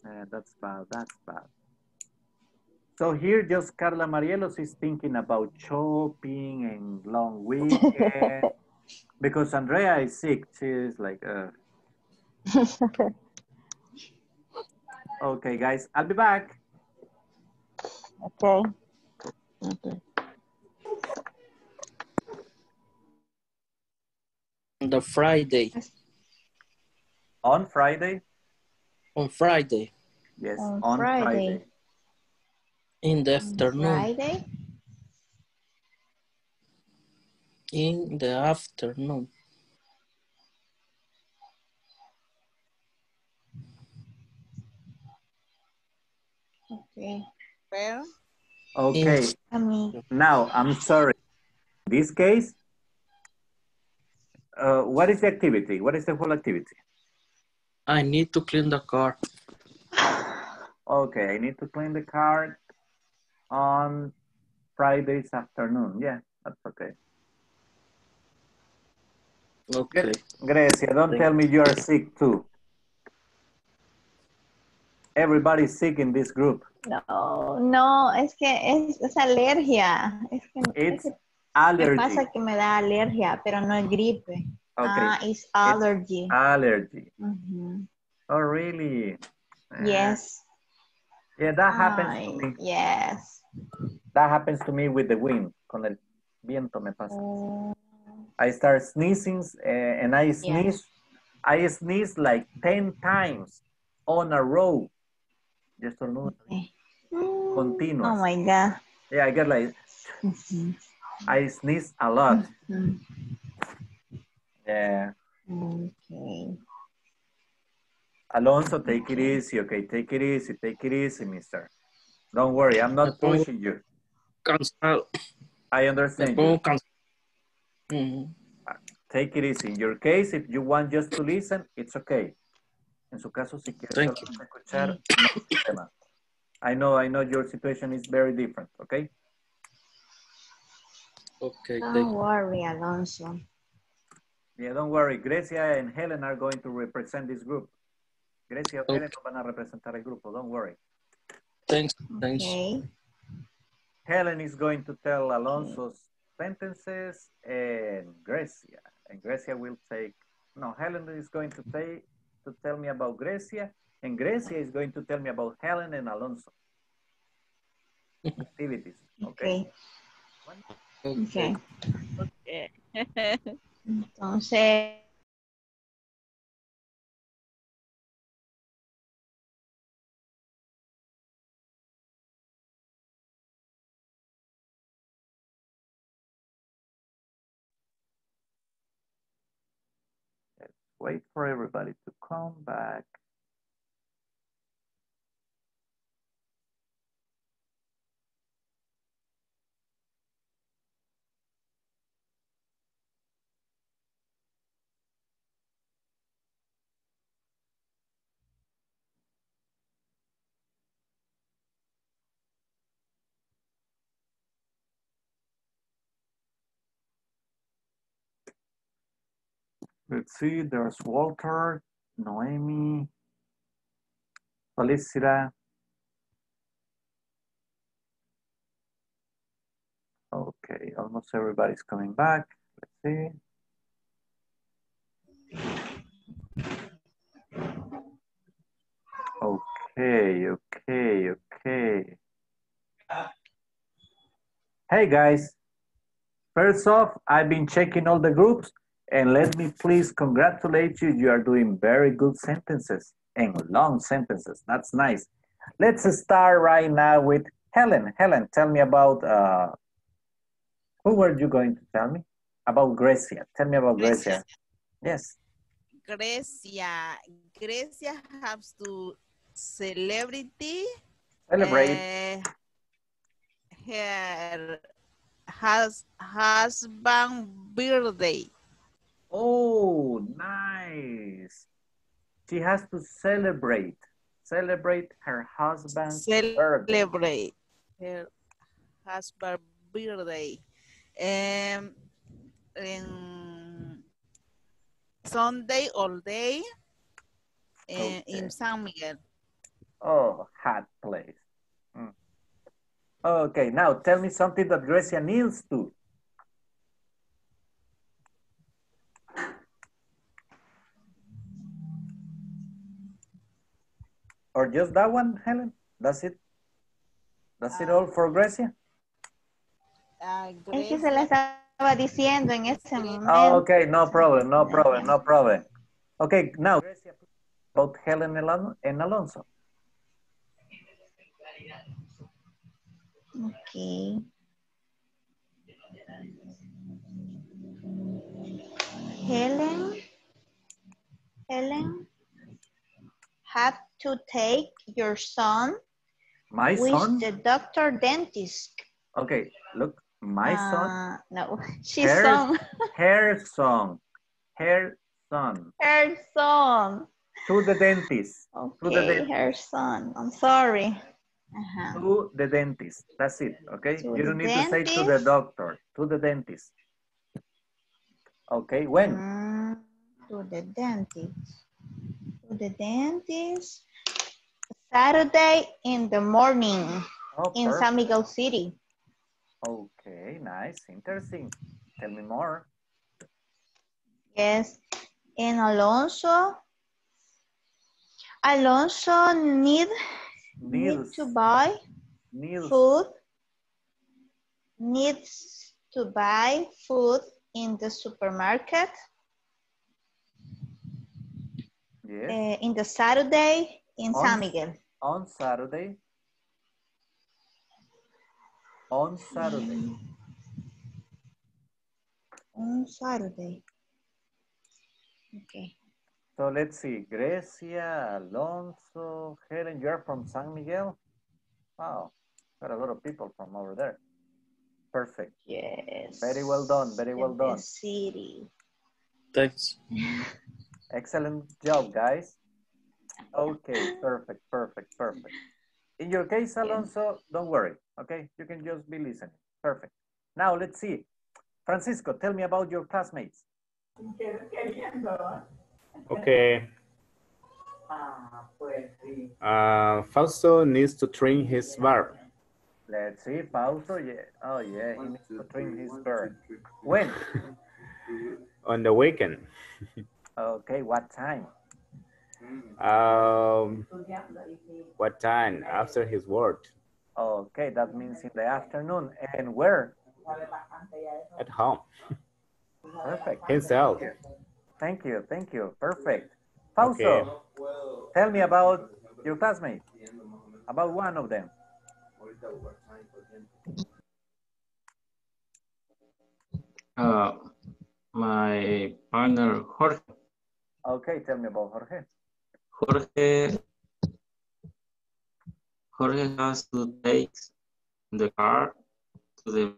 Yeah, that's bad. That's bad. So here just Carla Marielos is thinking about shopping and long weekend. Because Andrea is sick. She is like, uh. Okay, guys, I'll be back. Okay. Okay. The Friday. On Friday? On Friday. Yes, on, on Friday. Friday. In the on afternoon. Friday? In the afternoon. Okay. Well. Okay. In now, I'm sorry. In this case, uh, what is the activity? What is the whole activity? I need to clean the car. Okay, I need to clean the car on Friday's afternoon. Yeah, that's okay. Okay. Gracia, don't tell me you are sick too. Everybody's sick in this group. No, no, es que es, es alergia. Es que it's es, allergy. Me pasa que me da alergia, pero no es gripe. Okay. Ah, it's allergy. It's allergy. Mm-hmm. Oh, really? Yes. Yeah, that happens Ay, to me. Yes. That happens to me with the wind. Con el viento me pasa. Uh, I start sneezing uh, and I sneeze. Yes. I sneeze like ten times on a row. Just okay. Continuous. Oh my God. Yeah, I get like, mm-hmm. I sneeze a lot. Mm-hmm. Yeah. Okay. Alonso, take it easy, okay? Take it easy, take it easy, mister. Don't worry, I'm not pushing you. Cansado. I understand. Mm-hmm. Take it easy. In your case, if you want just to listen, it's okay. En su caso, si quieres escuchar, no. I know, I know your situation is very different, okay? Okay. Don't worry, Alonso. Yeah, don't worry. Grecia and Helen are going to represent this group. Grecia y Helen van a representar el grupo. Don't worry. Thanks. Thanks. Okay. Helen is going to tell Alonso's sentences, and Grecia. And Grecia will take. No, Helen is going to take to tell me about Grecia, and Grecia is going to tell me about Helen and Alonso. Activities. Okay. Okay. Okay. Okay. Entonces. Wait for everybody to come back. Let's see, there's Walter, Noemi, Felicita. Okay, almost everybody's coming back. Let's see. Okay, okay, okay. Hey guys, first off, I've been checking all the groups. And let me please congratulate you. You are doing very good sentences and long sentences. That's nice. Let's start right now with Helen. Helen, tell me about, uh, who were you going to tell me? About Grecia. Tell me about Grecia. Grecia. Yes. Grecia. Grecia has to celebrity. Celebrate. Uh, her has, husband birthday. Oh, nice. She has to celebrate. Celebrate her husband's celebrate birthday. Celebrate her husband's birthday. Um, and Sunday all day uh, okay. in San Miguel. Oh, hot place. Mm. Okay, now tell me something that Grecia needs to. Or just that one, Helen? That's it? That's it all for Grecia? Es que se la estaba diciendo en ese momento. Oh, okay, no problem, no problem, no problem. Okay, now, about Helen and Alonso. Okay. Helen, Helen, have to take your son. My with son? The doctor dentist. Okay, look, my uh, son. No, she's her son. Her son. Her son. Her son. To the dentist. Okay, to the dentist. Her son. I'm sorry. Uh-huh. To the dentist. That's it, okay? To you don't need dentist. To say to the doctor. To the dentist. Okay, when? Mm, to the dentist. To the dentist. Saturday in the morning oh, in perfect. San Miguel City. Okay, nice, interesting. Tell me more. Yes, and Alonso. Alonso need, need to buy Needs. food. Needs to buy food in the supermarket. Yes. Uh, in the Saturday in on, San Miguel. On Saturday. On Saturday. Mm. On Saturday. Okay. So let's see, Grecia, Alonso, Helen, you're from San Miguel? Wow, got a lot of people from over there. Perfect. Yes. Very well done, very well done. City. Thanks. Excellent job, guys. Okay, perfect, perfect, perfect. In your case, Alonso, don't worry, okay? You can just be listening. Perfect. Now, let's see. Francisco, tell me about your classmates. Okay. Uh, Fausto needs to trim his barb. Let's see, Fausto, yeah. Oh, yeah, he needs to trim his barb. When? On the weekend. Okay, what time? Um, what time? After his work. Okay, that means in the afternoon. And where? At home. Perfect. Himself. Thank you, thank you, perfect. Fausto, okay. Tell me about your classmate, about one of them. Uh, my partner, Jorge. Okay, tell me about Jorge. Jorge, Jorge has to take the car to the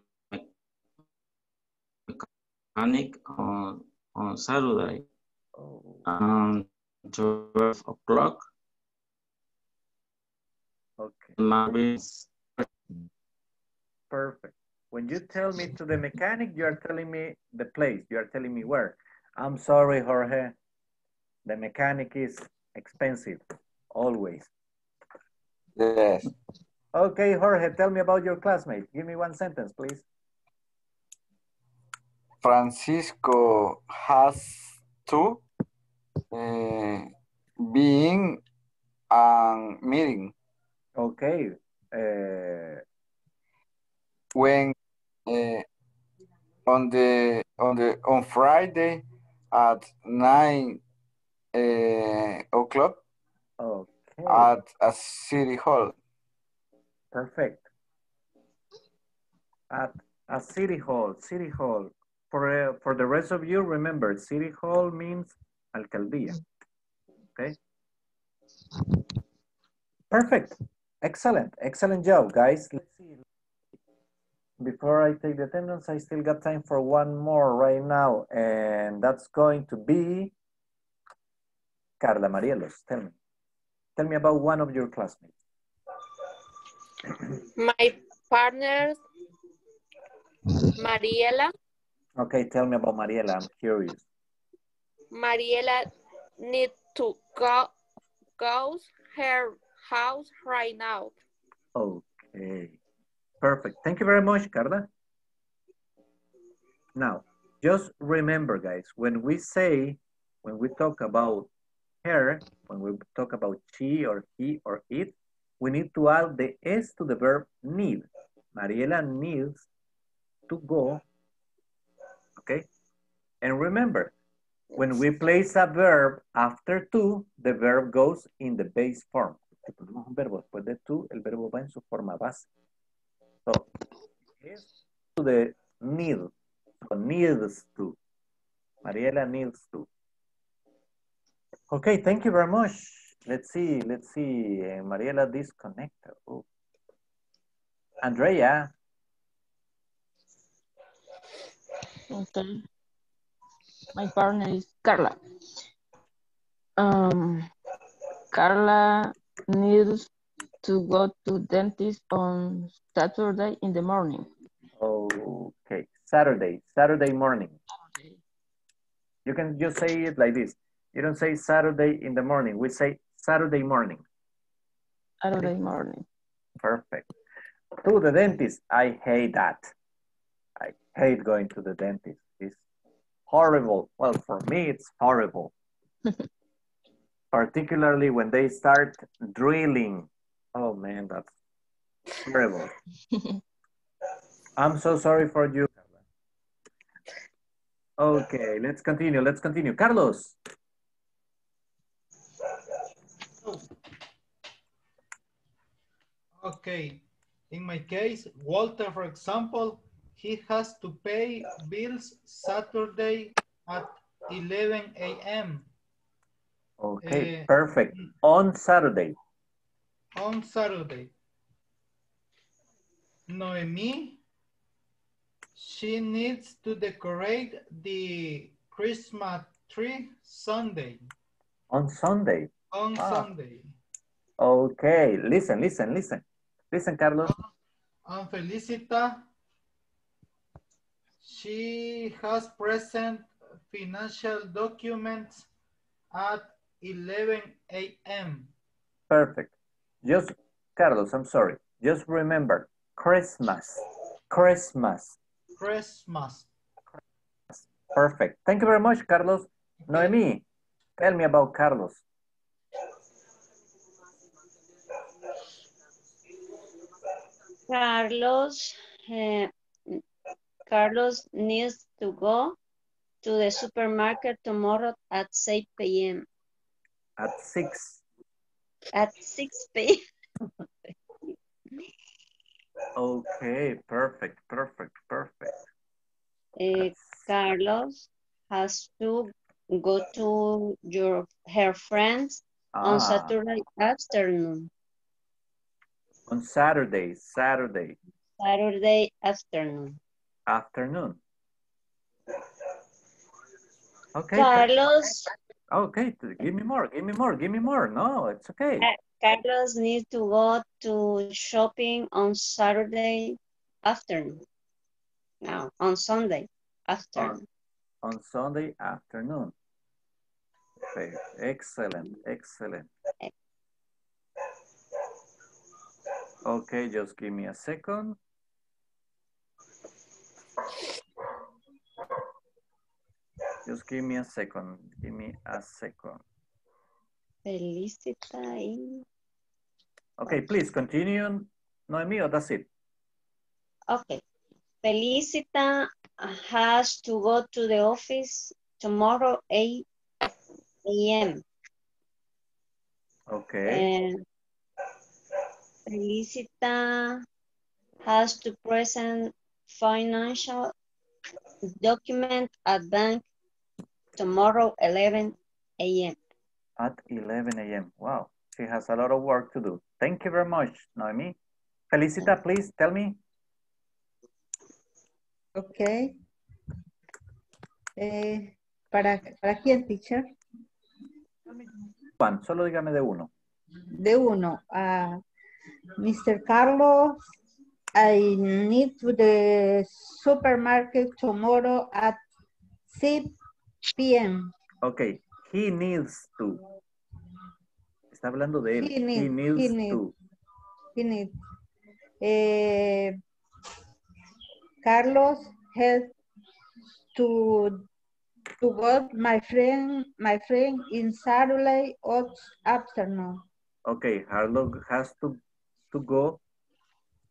mechanic on on Saturday, oh. um, twelve o'clock. Okay. Perfect. When you tell me to the mechanic, you are telling me the place. You are telling me where. I'm sorry, Jorge. The mechanic is expensive, always. Yes. Okay, Jorge, tell me about your classmate. Give me one sentence, please. Francisco has to uh, be in a meeting. Okay. Uh, when uh, on the on the on Friday at nine uh, o'clock okay. at a city hall. Perfect. At a city hall, city hall. For, uh, for the rest of you, remember, city hall means alcaldía, okay? Perfect, excellent, excellent job, guys. Let's see. Before I take the attendance, I still got time for one more right now, and that's going to be Carla Marielos. Tell me, tell me about one of your classmates. My partner, Mariela. Okay, tell me about Mariela, I'm curious. Mariela needs to go, go to her house right now. Okay, perfect. Thank you very much, Carla. Now, just remember, guys, when we say, when we talk about her, when we talk about she or he or it, we need to add the S to the verb need. Mariela needs to go, okay? And remember, when we place a verb after to, the verb goes in the base form. Si ponemos un verbo después de to, el verbo va en su forma base. So, is to the need, so needs to. Mariela needs to. Okay, thank you very much. Let's see, let's see. Mariela disconnected. Oh. Andrea. Okay. My partner is Carla. Um, Carla needs to go to dentist on Saturday in the morning. Okay, Saturday, Saturday morning. Okay. You can just say it like this. You don't say Saturday in the morning. We say Saturday morning. Saturday morning. Perfect. To the dentist, I hate that. I hate going to the dentist. It's horrible. Well, for me, it's horrible. Particularly when they start drilling. Oh man, that's terrible. I'm so sorry for you. Okay, let's continue, let's continue. Carlos. Okay, in my case, Walter, for example, he has to pay bills Saturday at eleven A M Okay, uh, perfect. On Saturday. On Saturday. Noemi, she needs to decorate the Christmas tree Sunday. On Sunday? On ah. Sunday. Okay, listen, listen, listen. Listen, Carlos. And Felicita, she has present financial documents at eleven A M Perfect. Just, Carlos, I'm sorry. Just remember, Christmas, Christmas. Christmas. Perfect. Thank you very much, Carlos. Okay. Noemi, tell me about Carlos. Carlos, uh, Carlos needs to go to the supermarket tomorrow at six P M At six. At six P M Okay, perfect, perfect, perfect. Uh, Carlos has to go to your her friends ah. on Saturday afternoon. On Saturday, Saturday. Saturday afternoon. Afternoon. Okay. Carlos. Okay, give me more, give me more, give me more. No, it's okay. Uh, Carlos needs to go to shopping on Saturday afternoon. No, on Sunday afternoon. On, on Sunday afternoon. Okay, excellent, excellent. Okay, just give me a second. Just give me a second. Give me a second. Felicita. Okay, please continue. Noemi, or that's it. Okay. Felicita has to go to the office tomorrow eight A M Okay. And Felicita has to present financial document at bank tomorrow eleven A M At eleven A M Wow, she has a lot of work to do. Thank you very much, Noemi. Felicita, please tell me. Okay. Eh, ¿para, ¿Para quién, teacher? Juan, solo dígame de uno. De uno. Uh, Mister Carlos, I need to the supermarket tomorrow at six P M Okay, he needs to. Está hablando de él. He, need, he needs he need, to. He needs. Eh, Carlos has to to go my friend my friend in Saturday afternoon. Okay, Carlos has to to go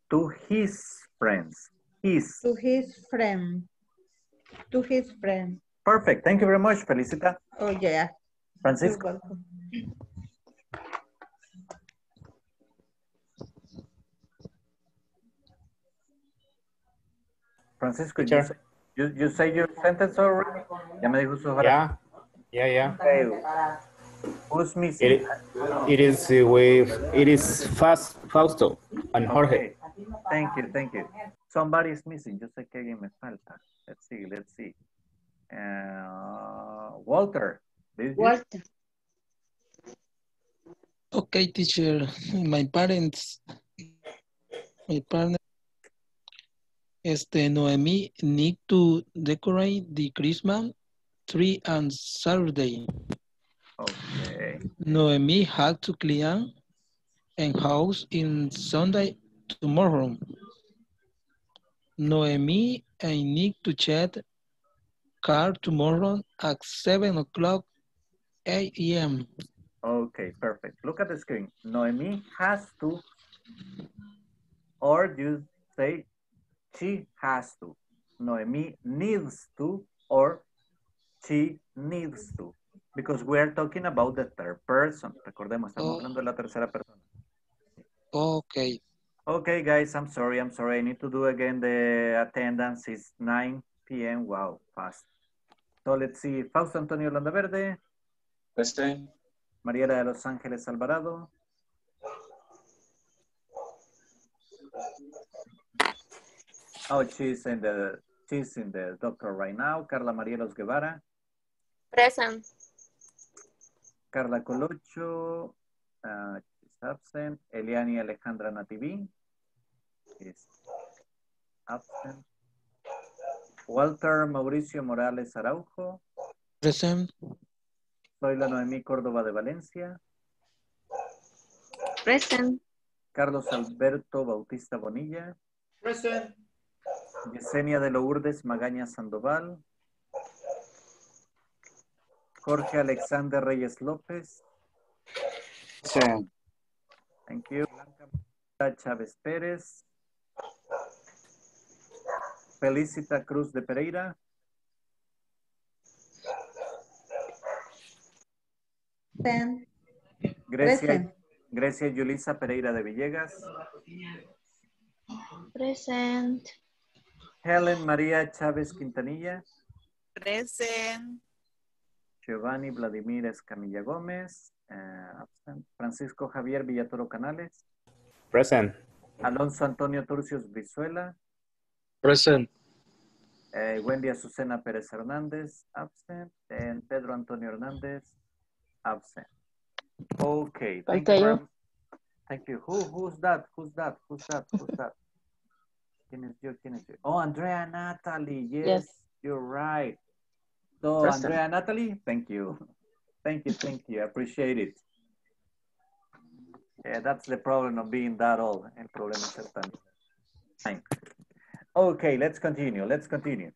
to his friends. His. To his friend. To his friend. Perfect. Thank you very much, Felicita. Oh, yeah. Francisco. Francisco, sure. you, you, you say your sentence already? Ya me dijo su yeah. yeah, yeah. Okay. Who's missing? It, it is with, it is fast, Fausto and Jorge. Okay. Thank you, thank you. Somebody is missing. Yo sé que alguien me falta. Let's see, let's see. Uh, Walter. Walter. Okay, teacher. My parents, my partner. Este, Noemi need to decorate the Christmas tree on Saturday. Okay. Noemi had to clean and house in Sunday tomorrow. Noemi, I need to check car tomorrow at seven o'clock a m Okay, perfect. Look at the screen. Noemi has to, or you say, she has to. Noemi needs to, or she needs to. Because we are talking about the third person. Recordemos, estamos oh. hablando de la tercera persona. Okay. Okay, guys, I'm sorry. I'm sorry. I need to do again the attendance. It's nine p m Wow, fast. So let's see. Fausto Antonio Landaverde. Present. Mariela de Los Ángeles Alvarado. Oh, she's in the she's in the doctor right now. Carla Marielos Guevara. Present. Carla Colocho. Uh, she's absent. Eliani Alejandra Nativí. She's absent. Walter Mauricio Morales Araujo. Present. Soy la Noemí Córdoba de Valencia. Present. Carlos Alberto Bautista Bonilla. Present. Yesenia de Lourdes Magaña Sandoval. Jorge Alexander Reyes López. Present. Thank you. Blanca Chávez Pérez. Felicita Cruz de Pereira. Present. Grecia, Grecia Yulisa Pereira de Villegas. Present. Helen María Chávez Quintanilla. Present. Giovanni Vladimir Escamilla Gómez. Uh, absent. Francisco Javier Villatoro Canales. Present. Alonso Antonio Turcios Brizuela. Present. Uh, Wendy Azucena Pérez Hernández. Absent. And Pedro Antonio Hernández. Absent. Okay. Thank okay. you. Thank you. Who, who's that? Who's that? Who's that? Who's that? ¿Quién es yo? ¿Quién es yo? Oh, Andrea Natalie. Yes, yes. You're right. So, Present. Andrea Natalie, thank you. Thank you, thank you. I appreciate it. Yeah, that's the problem of being that old. El problema es el tan... Fine. Okay, let's continue. Let's continue.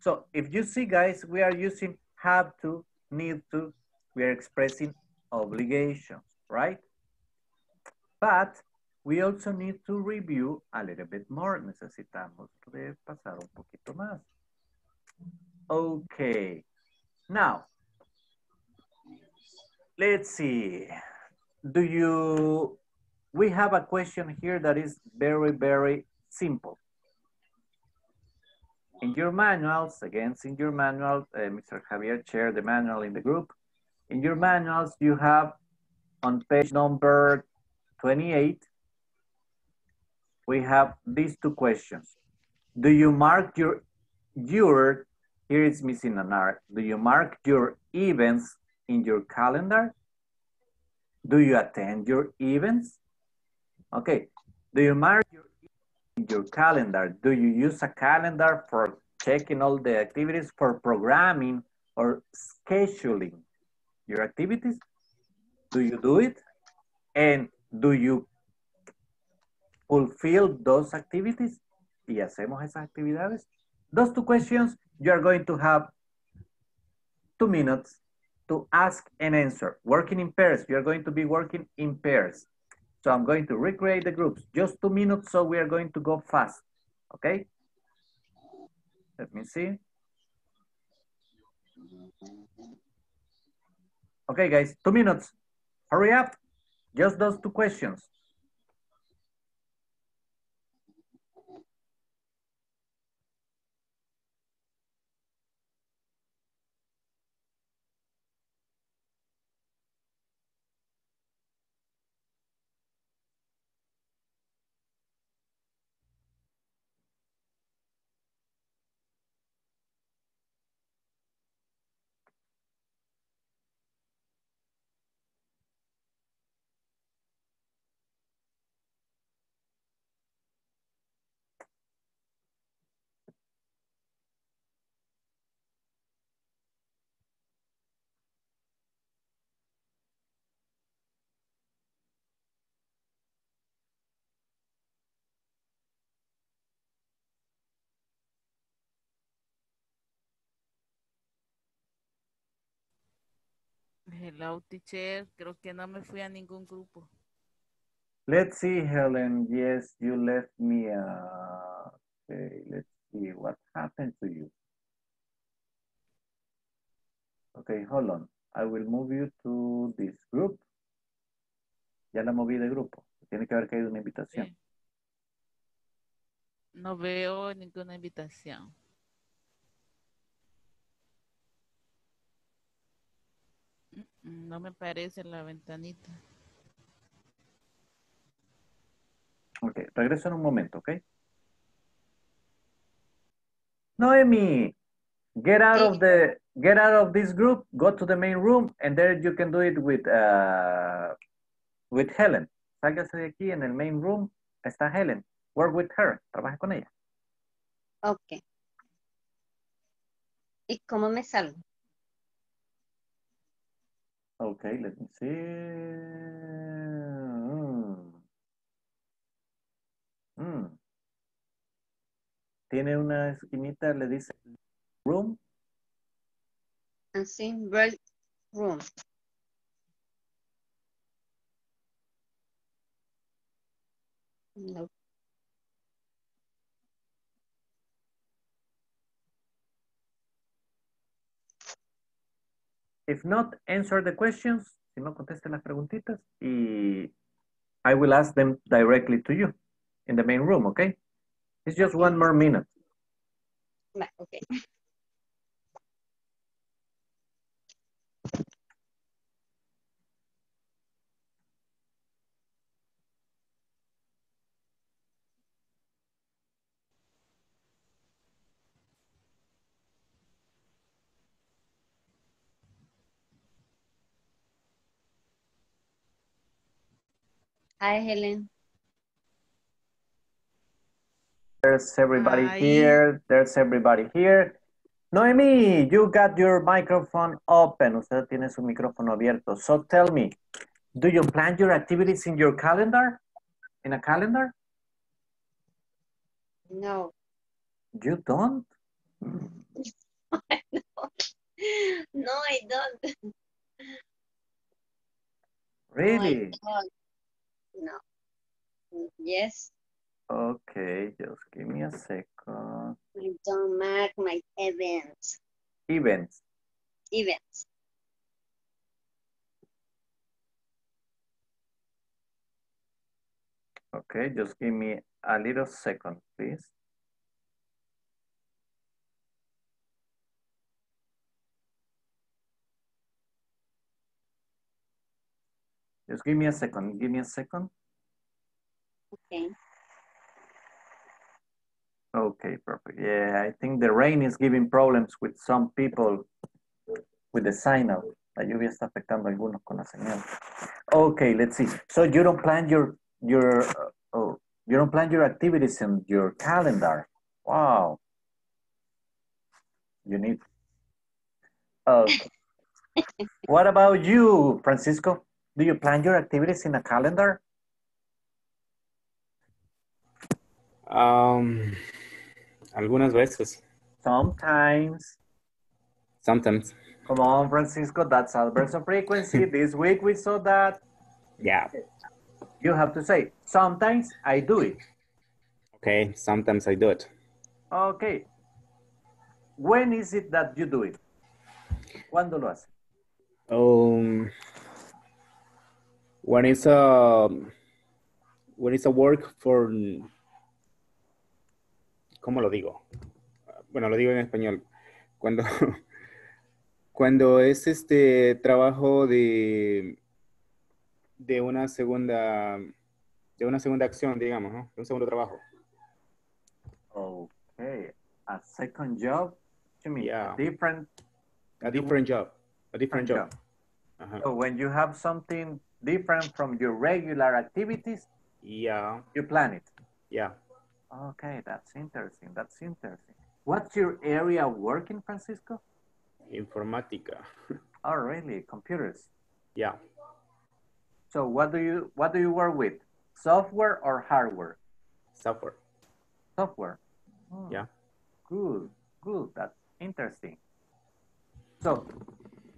So, if you see, guys, we are using have to, need to. We are expressing obligations, right? But we also need to review a little bit more. Necesitamos repasar un poquito más. Okay. Now, let's see. Do you, we have a question here that is very, very simple. In your manuals, again, in your manual, uh, Mister Javier shared the manual in the group. In your manuals, you have on page number twenty-eight, we have these two questions. Do you mark your, your, here it's missing an R. Do you mark your events in your calendar? Do you attend your events? Okay, do you mark your events in your calendar? Do you use a calendar for checking all the activities, for programming or scheduling your activities? Do you do it? And do you fulfill those activities? Y hacemos esas actividades. Those two questions, you are going to have two minutes to ask and answer. Working in pairs, you are going to be working in pairs. So I'm going to recreate the groups. Just two minutes, so we are going to go fast, okay? Let me see. Okay, guys, two minutes. Hurry up. Just those two questions. Hello, teacher. Creo que no me fui a ningún grupo. Let's see, Helen. Yes, you left me. Uh, okay, let's see what happened to you. Okay, hold on. I will move you to this group. Ya la moví de grupo. Tiene que haber caído una invitación. Sí. No veo ninguna invitación. No me parece la ventanita. Ok, regreso en un momento, ok. Noemi, get out hey. of the get out of this group, go to the main room, and there you can do it with uh, with Helen. Sálgase de aquí en el main room. Está Helen. Work with her. Trabaja con ella. Ok. ¿Y cómo me salgo? Okay, let me see. Mm. Mm. Tiene una esquinita, le dice room. Así, break room. No. If not, answer the questions. Si no, contesten las preguntitas. Y I will ask them directly to you in the main room, okay? It's just one more minute. Nah, okay. Hi, Helen. There's everybody Hi. here. There's everybody here. Noemi, you got your microphone open. Usted tiene su micrófono abierto. So tell me, do you plan your activities in your calendar? In a calendar? No. You don't? I don't. No, I don't. Really? No, I don't. No. Yes. Okay, just give me a second. I don't mark my events. Events. Events. Okay, just give me a little second, please. Just give me a second. Give me a second. Okay. Okay, perfect. Yeah, I think the rain is giving problems with some people with the signal. La lluvia está afectando a algunos con la señal. Okay, let's see. So you don't plan your your uh, oh, you don't plan your activities in your calendar. Wow. You need. Okay. What about you, Francisco? Do you plan your activities in a calendar? Um, algunas veces. Sometimes. Sometimes. Come on, Francisco, that's adversarial frequency. This week we saw that. Yeah. You have to say, sometimes I do it. Okay, sometimes I do it. Okay. When is it that you do it? ¿Cuándo lo haces? Um, when it's a, when it's a work for, ¿cómo lo digo? Bueno, lo digo en español. Cuando, cuando es este trabajo de, de una segunda, de una segunda acción, digamos, ¿no? De un segundo trabajo. Okay, a second job, you mean yeah. a different? A different job, a different job. job. Uh-huh. So when you have something different from your regular activities, yeah, you plan it. Yeah. Okay, that's interesting, that's interesting. What's your area of work in Francisco? Informática. Oh, really, computers? Yeah. So what do you, what do you work with? Software or hardware? Software. Software. Oh, yeah. Good, good, that's interesting. So,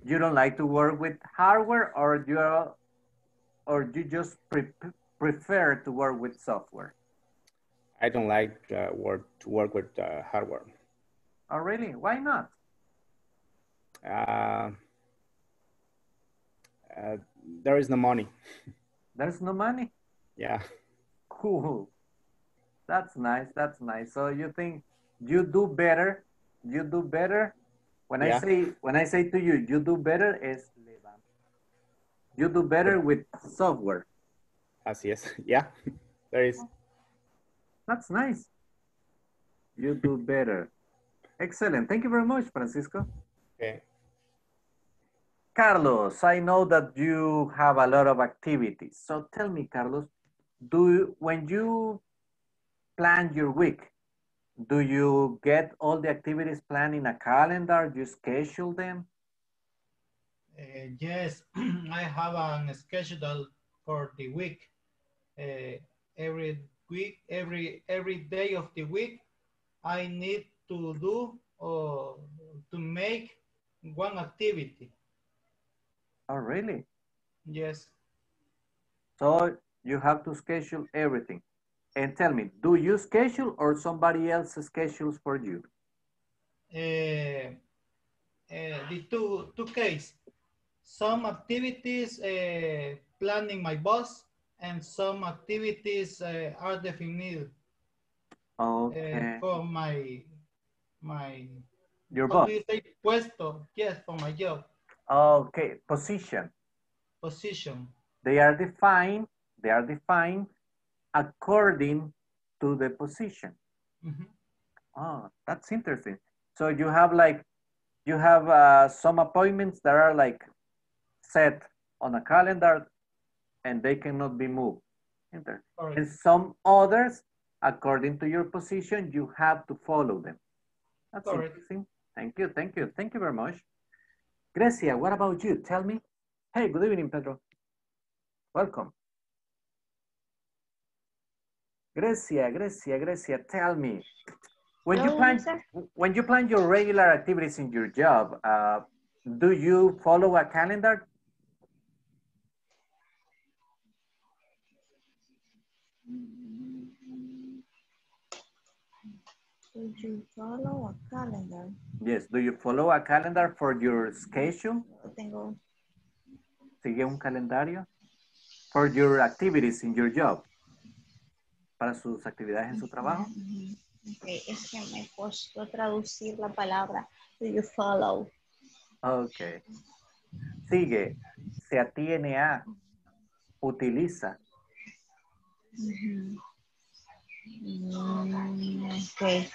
you don't like to work with hardware, or you are, or you just pre prefer to work with software? I don't like uh, work to work with uh, hardware. Oh, really? Why not? Uh, uh, there is no money. There's no money? Yeah. Cool. That's nice. That's nice. So you think you do better? You do better? When yeah. I say, when I say to you, you do better is you do better with software. Así es. Yeah, there is. That's nice. You do better. Excellent. Thank you very much, Francisco. Okay. Carlos, I know that you have a lot of activities. So tell me, Carlos, do you, when you plan your week, do you get all the activities planned in a calendar? Do you schedule them? Uh, yes, I have a schedule for the week. Uh, every week, every every day of the week, I need to do or to make one activity. Oh, really? Yes. So you have to schedule everything. And tell me, do you schedule or somebody else schedules for you? Uh, uh, the two, two cases. Some activities uh, planning my boss, and some activities uh, are defined. Okay. Uh, for my, my. Your boss. You say puesto? Yes, for my job. Okay, position. Position. They are defined. They are defined. According to the position. Mm-hmm. Oh, that's interesting. So you have like, you have uh, some appointments that are like set on a calendar and they cannot be moved. Interesting. Right. And some others, according to your position, you have to follow them. That's All interesting. Right. Thank you, thank you. Thank you very much. Grecia, what about you? Tell me. Hey, good evening, Pedro. Welcome. Grecia, Grecia, Grecia, tell me, when you plan, when you plan your regular activities in your job, uh, do you follow a calendar? Do you follow a calendar? Yes, do you follow a calendar for your schedule? Tengo. ¿Sigue un calendario? For your activities in your job. Para sus actividades en su trabajo. Okay, es que me costó traducir la palabra. Do you follow? Okay. Sigue. Se atiene a. Utiliza. Mm-hmm. Mm, okay.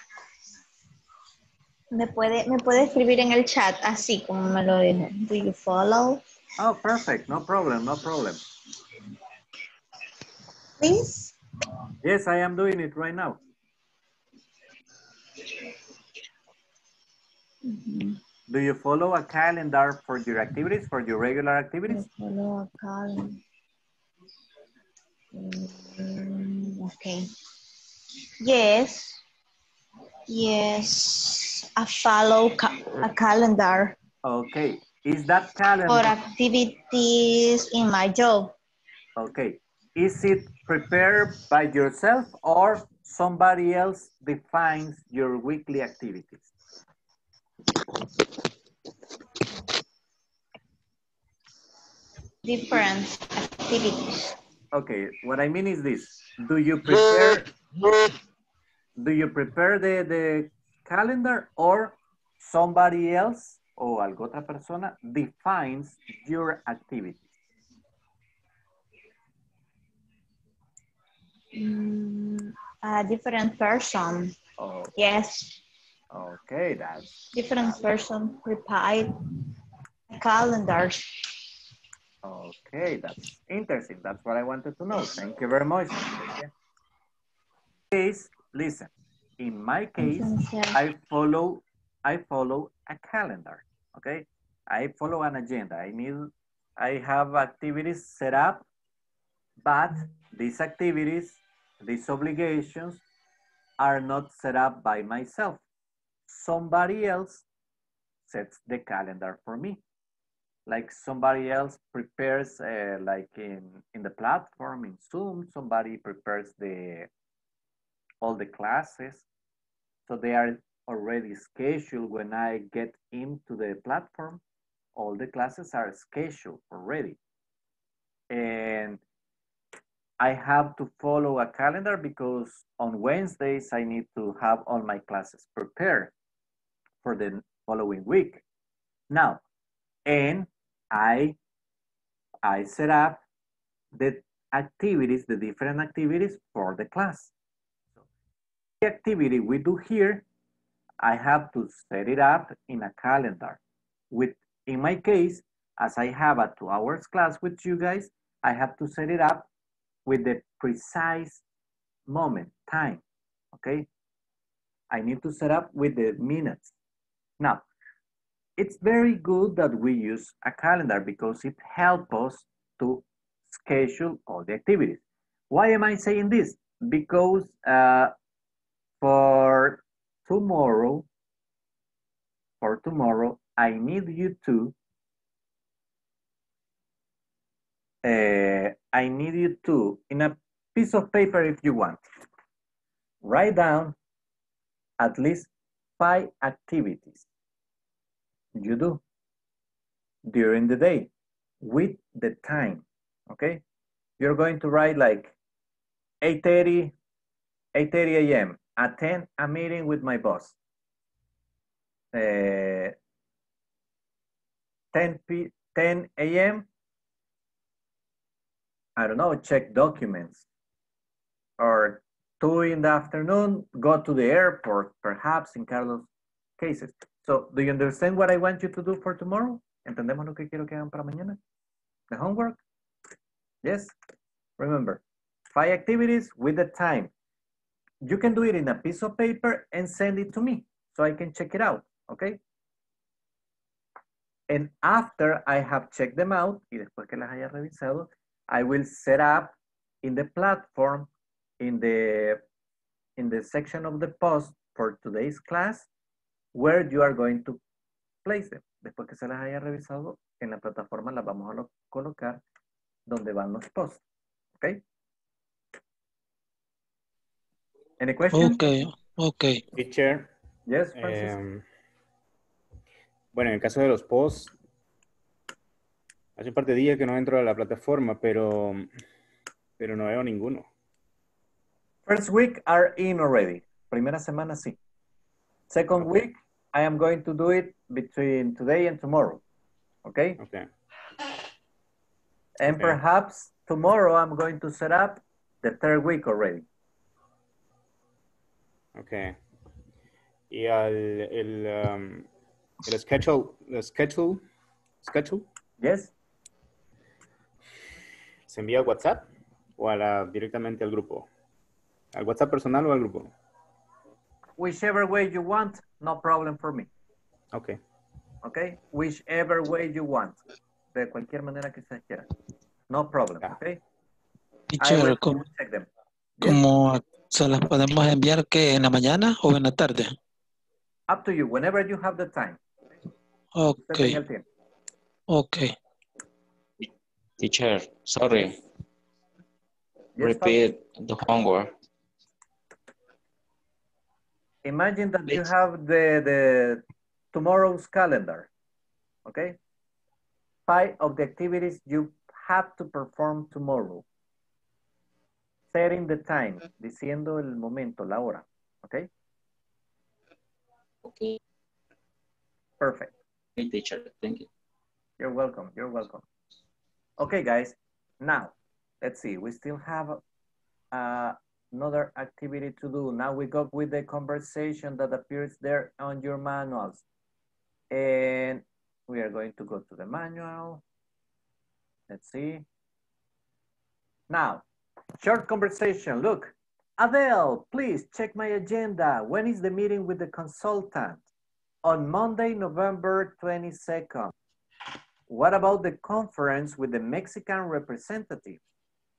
Me puede, me puede escribir en el chat así como me lo dijo. Do you follow? Oh, perfect. No problem. No problem. Please. Yes, I am doing it right now. Mm-hmm. Do you follow a calendar for your activities, for your regular activities? I follow a calendar. Mm, okay. Yes. Yes. I follow ca a calendar. Okay. Is that calendar? For activities in my job. Okay. Is it prepared by yourself or somebody else defines your weekly activities? Different activities. Okay, what I mean is this. Do you prepare do you prepare the, the calendar or somebody else o alguna otra persona defines your activities? Mm, a different person. Oh. Yes. Okay, that's different person prepared calendars. Okay, that's interesting. That's what I wanted to know. Thank you very much. Case, listen. In my case, I follow I follow a calendar. Okay, I follow an agenda. I need I have activities set up, but these activities, these obligations, are not set up by myself. Somebody else sets the calendar for me. Like somebody else prepares, uh, like in, in the platform, in Zoom, somebody prepares the all the classes. So they are already scheduled when I get into the platform. All the classes are scheduled already. And I have to follow a calendar because on Wednesdays, I need to have all my classes prepared for the following week. Now, and I, I set up the activities, the different activities for the class. So the activity we do here, I have to set it up in a calendar. With, in my case, as I have a two hours class with you guys, I have to set it up with the precise moment, time, okay? I need to set up with the minutes. Now, it's very good that we use a calendar because it helps us to schedule all the activities. Why am I saying this? Because uh, for tomorrow, for tomorrow, I need you to, uh, I need you to, in a piece of paper if you want, write down at least five activities you do during the day with the time, okay? You're going to write like eight thirty a m attend a meeting with my boss. Uh, ten a m I don't know, check documents. Or two in the afternoon, go to the airport, perhaps in Carlos' cases. So, do you understand what I want you to do for tomorrow? ¿Entendemos lo que quiero que hagan para mañana? The homework? Yes? Remember, five activities with the time. You can do it in a piece of paper and send it to me so I can check it out, okay? And after I have checked them out, y después que las haya revisado, I will set up in the platform, in the, in the section of the post for today's class, where you are going to place them. Después que se las haya revisado, en la plataforma las vamos a colocar donde van los posts. Okay? Any questions? Okay, okay. Teacher. Yes, Francis. Um, bueno, en el caso de los posts, hace un par de días que no entro a la plataforma, pero, pero no veo ninguno. First week are in already. Primera semana sí. Second okay. week, I am going to do it between today and tomorrow, okay? Okay. And okay. perhaps tomorrow I'm going to set up the third week already. Okay. Y al, el, um, el schedule, the schedule, schedule? Yes. ¿Se envía al WhatsApp o a la, directamente al grupo? ¿Al WhatsApp personal o al grupo? Whichever way you want, no problem for me. Okay. Okay? Whichever way you want. De cualquier manera que se quiera. No problem, yeah. Okay? Teacher, ¿cómo, ¿cómo yes. se las podemos enviar que en la mañana o en la tarde? Up to you, whenever you have the time. Okay. Okay. Teacher, sorry. Repeat the homework. Imagine that Please. you have the, the tomorrow's calendar, okay? Five of the activities you have to perform tomorrow. Setting the time, diciendo el momento, la hora, okay? Okay. Perfect. Hey, teacher, thank you. You're welcome, you're welcome. Okay, guys, now, let's see, we still have uh, another activity to do. Now we go with the conversation that appears there on your manuals. And we are going to go to the manual. Let's see. Now, short conversation. Look, Adele, please check my agenda. When is the meeting with the consultant? On Monday, November twenty-second. What about the conference with the Mexican representative?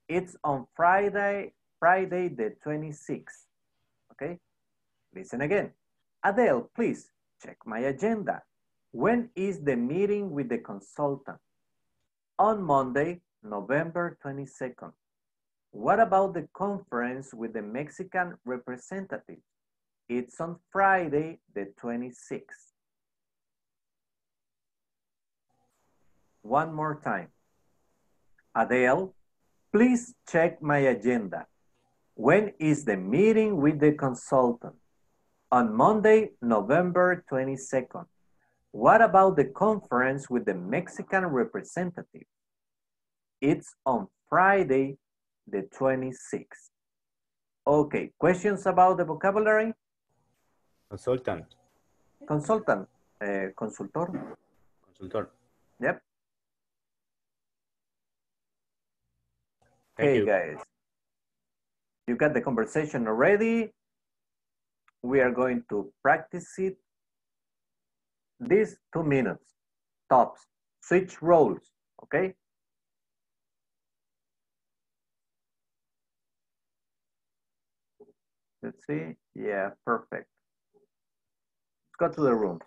It's on Friday, Friday the twenty-sixth, okay? Listen again. Adele, please check my agenda. When is the meeting with the consultant? On Monday, November twenty-second. What about the conference with the Mexican representative? It's on Friday the twenty-sixth. One more time. Adele, please check my agenda. When is the meeting with the consultant? On Monday, November twenty-second. What about the conference with the Mexican representative? It's on Friday, the twenty-sixth. Okay, questions about the vocabulary? Consultant. Consultant. Uh, consultor. Consultor. Yep. Hey, guys, you got the conversation already. We are going to practice it. These two minutes, tops, switch roles, okay? Let's see. Yeah, perfect. Let's go to the room.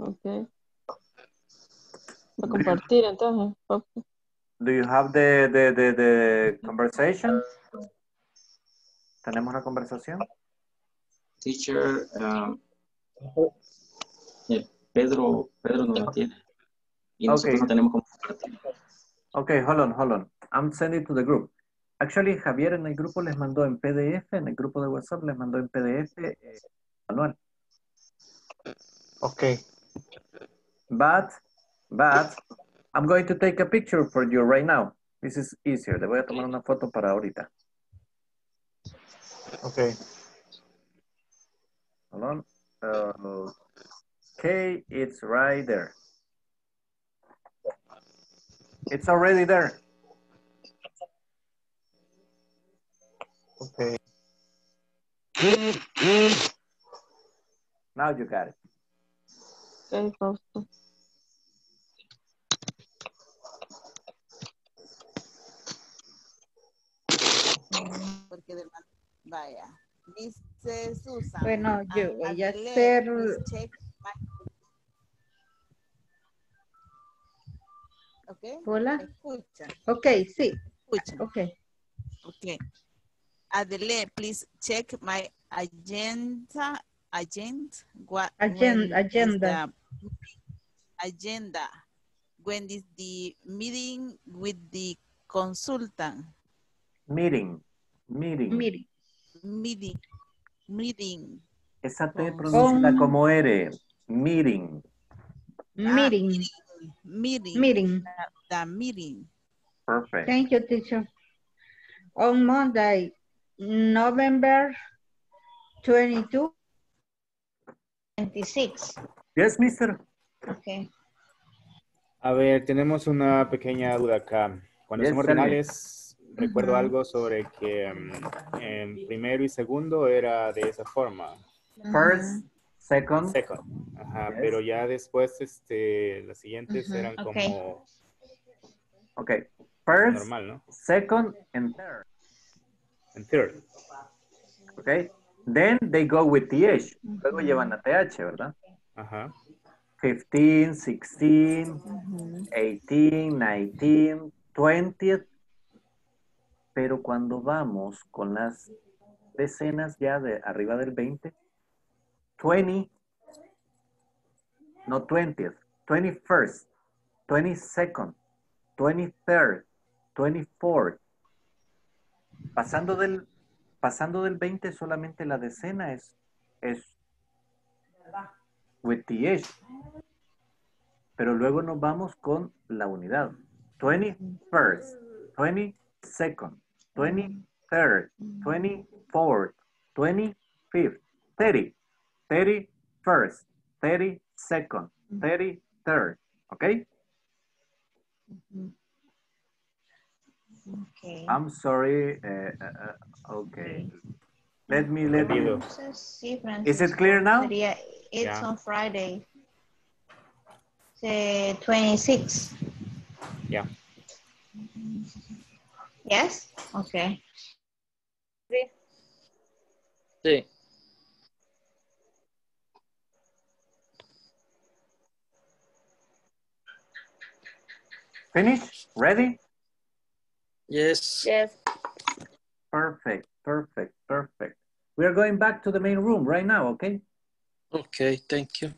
Okay. Do compartir, you, entonces. Okay. Do you have the, the, the, the conversation? ¿Tenemos una conversación? Teacher, um, Pedro, Pedro no la tiene. Y nosotros okay. no tenemos compartir. Okay, hold on, hold on. I'm sending it to the group. Actually, Javier en el grupo les mandó en P D F, en el grupo de WhatsApp les mandó en P D F eh, manual. Okay. But, but, I'm going to take a picture for you right now. This is easier. Le voy a tomar una foto para ahorita. Okay. Hold on. Uh, okay, it's right there. It's already there. Okay. Now you got it. Okay. Vaya. Dice Susan. Bueno, yo voy a hacer. Okay. Hola. Escucha. Okay, sí. Escucha. Okay. Okay. Adele, please check my agenda. Agenda. What, agenda. Agenda. The, agenda. When is the meeting with the consultant? Meeting. Meeting. Meeting. Meeting. Meeting. Esa T pronunciada oh. como R. Meeting. Meeting. Ah, meeting. Meeting. The meeting. Perfect. Thank you, teacher. On Monday, November twenty-second, twenty-six. Yes, mister. Okay. A ver, tenemos una pequeña duda acá. Cuando yes, son ordinales, uh-huh. recuerdo algo sobre que um, en primero y segundo era de esa forma. First, second. Second. Ajá, yes. Pero ya después, este, las siguientes uh-huh. eran okay. como... Ok. First, normal, ¿no? Second, and third. And third. Ok. Then they go with T H. Luego llevan a T H, ¿verdad? Ajá. fifteen, sixteen, uh-huh. eighteen, nineteen, twenty. Pero cuando vamos con las decenas ya de arriba del veinte, veinte, no twentieth, twenty-first, twenty-second, twenty-third, twenty-fourth. Pasando del, pasando del veinte solamente la decena es, es with T H. Pero luego nos vamos con la unidad. twenty-first, twenty-second, twenty-third, twenty-fourth, twenty-fifth, thirty, thirty-first, thirty-second, thirty-third. ¿Ok? Okay. I'm sorry. Uh, uh, okay. Let me let you. Is it clear now? It's yeah. on Friday, the twenty-sixth. Yeah. Yes? Okay. Sí. Finished? Ready? Yes. Yes. Perfect, perfect, perfect. We are going back to the main room right now, okay? Okay, thank you.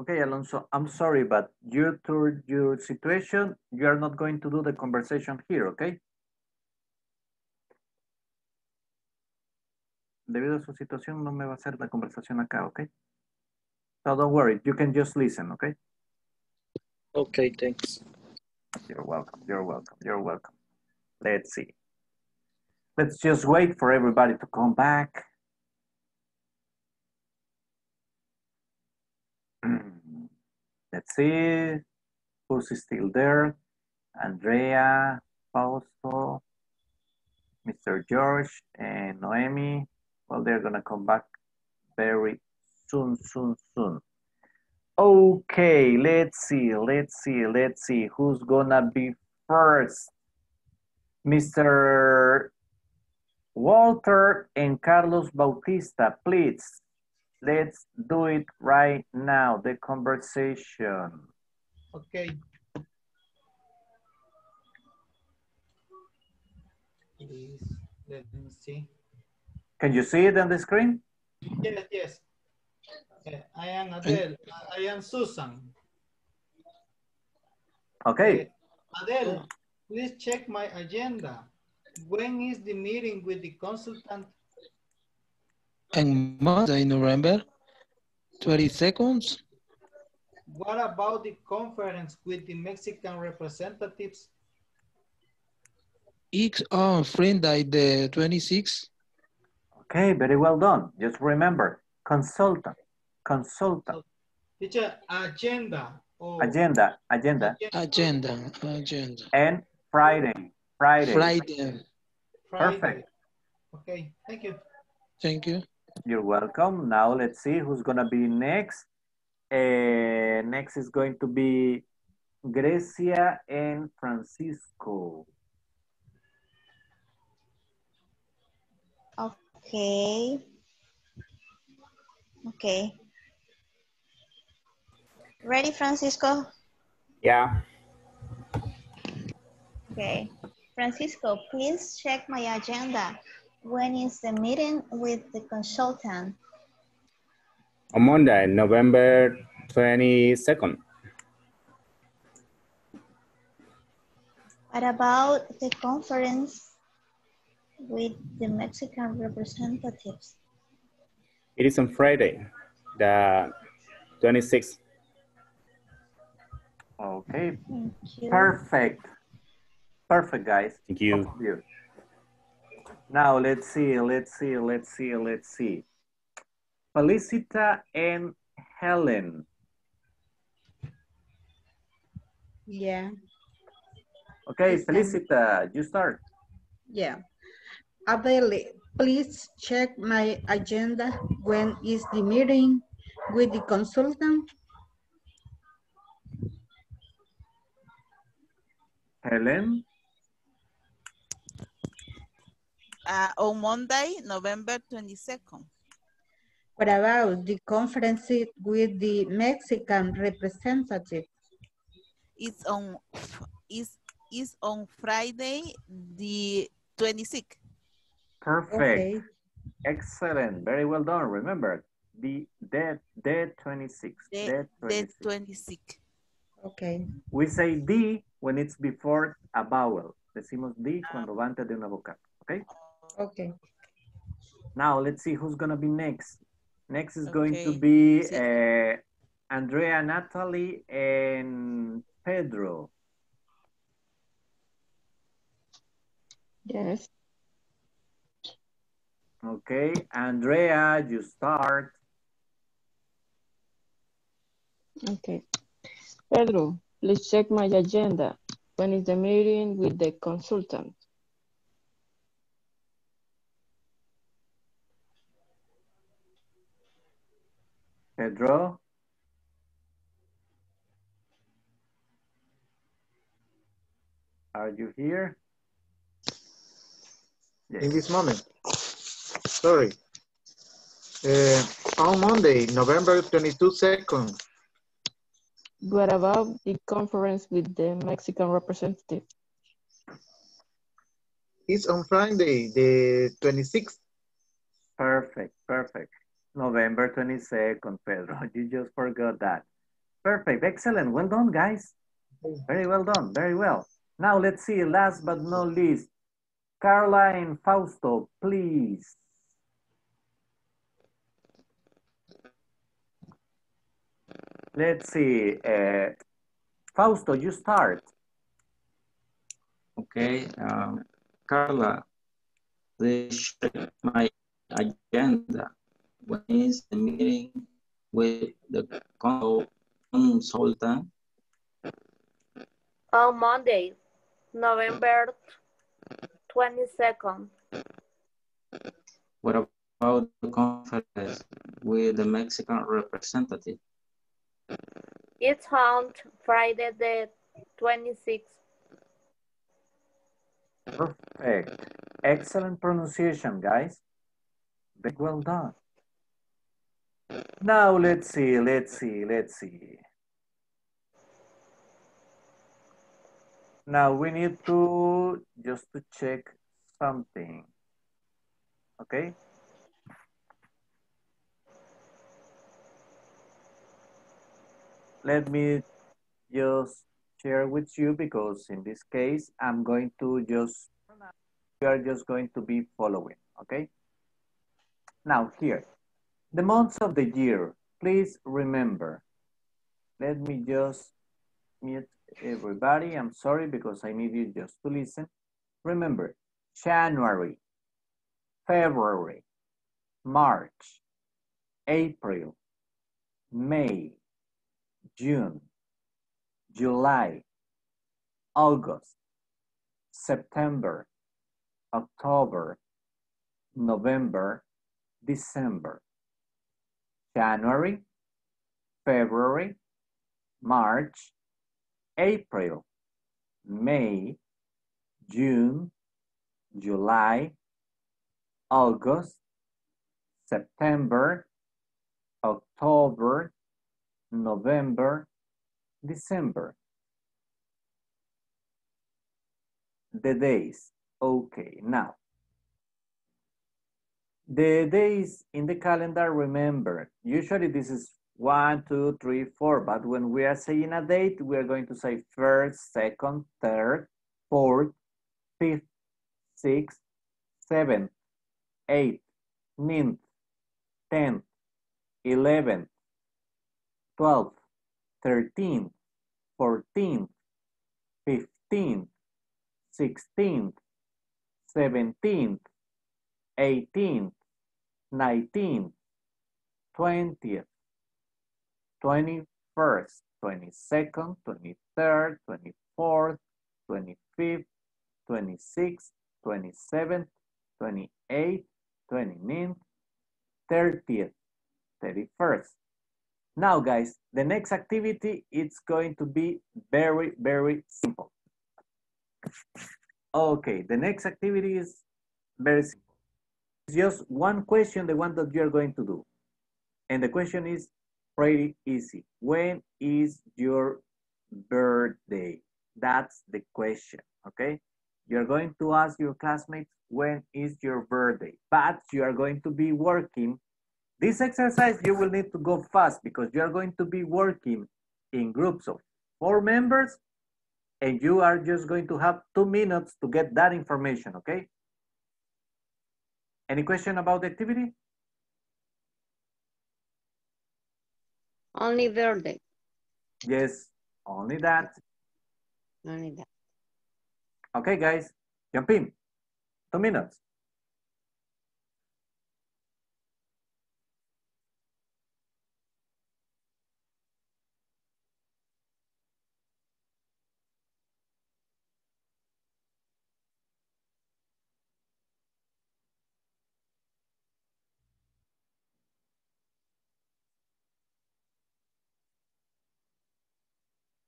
Okay, Alonso, I'm sorry, but due to your situation, you are not going to do the conversation here, okay? Debido a su situación, no me va a hacer la conversación acá, okay? So don't worry, you can just listen, okay? Okay, thanks. You're welcome, you're welcome, you're welcome. Let's see. Let's just wait for everybody to come back. Let's see who's still there. Andrea, Fausto, Mister George, and Noemi. Well, they're gonna come back very soon, soon, soon. Okay, let's see, let's see, let's see. Who's gonna be first? Mister Walter and Carlos Bautista, please. Let's do it right now, the conversation. Okay. Please, let me see. Can you see it on the screen? Yes, yes. I am Adele. I am Susan. Okay. Adele, please check my agenda. When is the meeting with the consultant? On Monday, November twenty-second. What about the conference with the Mexican representatives? It's on Friday, the twenty-sixth. Okay, very well done. Just remember, consultant. Consultant. Teacher, agenda. Or... Agenda, agenda. Agenda, agenda. And Friday, Friday. Friday. Friday. Perfect. Okay, thank you. Thank you. You're welcome. Now let's see who's gonna be next. Uh, next is going to be Grecia and Francisco. Okay. Okay. Ready, Francisco? Yeah. Okay. Francisco, please check my agenda. When is the meeting with the consultant? On Monday, November twenty-second. What about the conference with the Mexican representatives? It is on Friday, the twenty-sixth. Okay, perfect. Perfect, guys. Thank you. Now, let's see, let's see, let's see, let's see. Felicita and Helen. Yeah. Okay, Felicita, you start. Yeah. Abel, please check my agenda. When is the meeting with the consultant? Helen? Uh, on Monday, November twenty-second. What about the conference with the Mexican representative? It's on, it's, it's on Friday, the twenty-sixth. Perfect. Okay. Excellent. Very well done. Remember, the the, the twenty-sixth. The, the twenty-sixth. Okay. We say the when it's before a vowel. Decimos the cuando va antes de una vocal. Okay? Okay. Now let's see who's gonna be next. Next is okay. going to be uh, Andrea, Natalie, and Pedro. Yes. Okay, Andrea, you start. Okay. Pedro, please check my agenda. When is the meeting with the consultant? Pedro? Are you here? Yes. In this moment. Sorry. Uh, on Monday, November twenty-second. What about the conference with the Mexican representative? It's on Friday, the twenty-sixth. Perfect, perfect. November twenty-second, Pedro. You just forgot that. Perfect. Excellent. Well done, guys. Very well done. Very well. Now, let's see. Last but not least, Carla and Fausto, please. Let's see. Uh, Fausto, you start. Okay. Um, Carla, please check my agenda. When is the meeting with the consultant? On Monday, November twenty-second. What about the conference with the Mexican representative? It's on Friday the twenty-sixth. Perfect. Excellent pronunciation, guys. Big well done. Now, let's see, let's see, let's see. Now, we need to just to check something, okay? Let me just share with you because in this case, I'm going to just, we are just going to be following, okay? Now, here. The months of the year, please remember. Let me just mute everybody. I'm sorry because I need you just to listen. Remember, January, February, March, April, May, June, July, August, September, October, November, December. January, February, March, April, May, June, July, August, September, October, November, December. The days. Okay, now The days in the calendar, remember, usually this is one, two, three, four, but when we are saying a date, we are going to say first, second, third, fourth, fifth, sixth, seventh, eighth, ninth, tenth, eleventh, twelfth, thirteenth, fourteenth, fifteenth, sixteenth, seventeenth, eighteenth, nineteenth, twentieth, twenty-first, twenty-second, twenty-third, twenty-fourth, twenty-fifth, twenty-sixth, twenty-seventh, twenty-eighth, twenty-ninth, thirtieth, thirty-first. Now, guys, the next activity is going to be very, very simple. Okay, the next activity is very simple. It's just one question, the one that you're going to do. And the question is pretty easy. When is your birthday? That's the question, okay? You're going to ask your classmates, when is your birthday? But you are going to be working. This exercise, you will need to go fast because you are going to be working in groups of four members and you are just going to have two minutes to get that information, okay? Any question about the activity? Only birthday. Yes, only that. Only that. Okay, guys, jump in. Two minutes.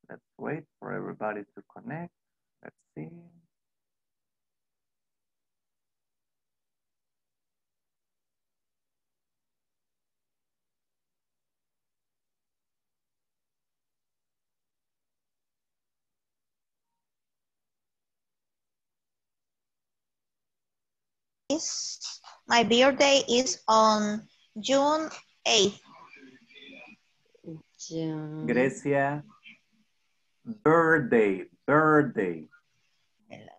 Let's wait for everybody to connect. Let's see. Yes, my birthday is on June eighth. June. Grecia. Birthday, birthday.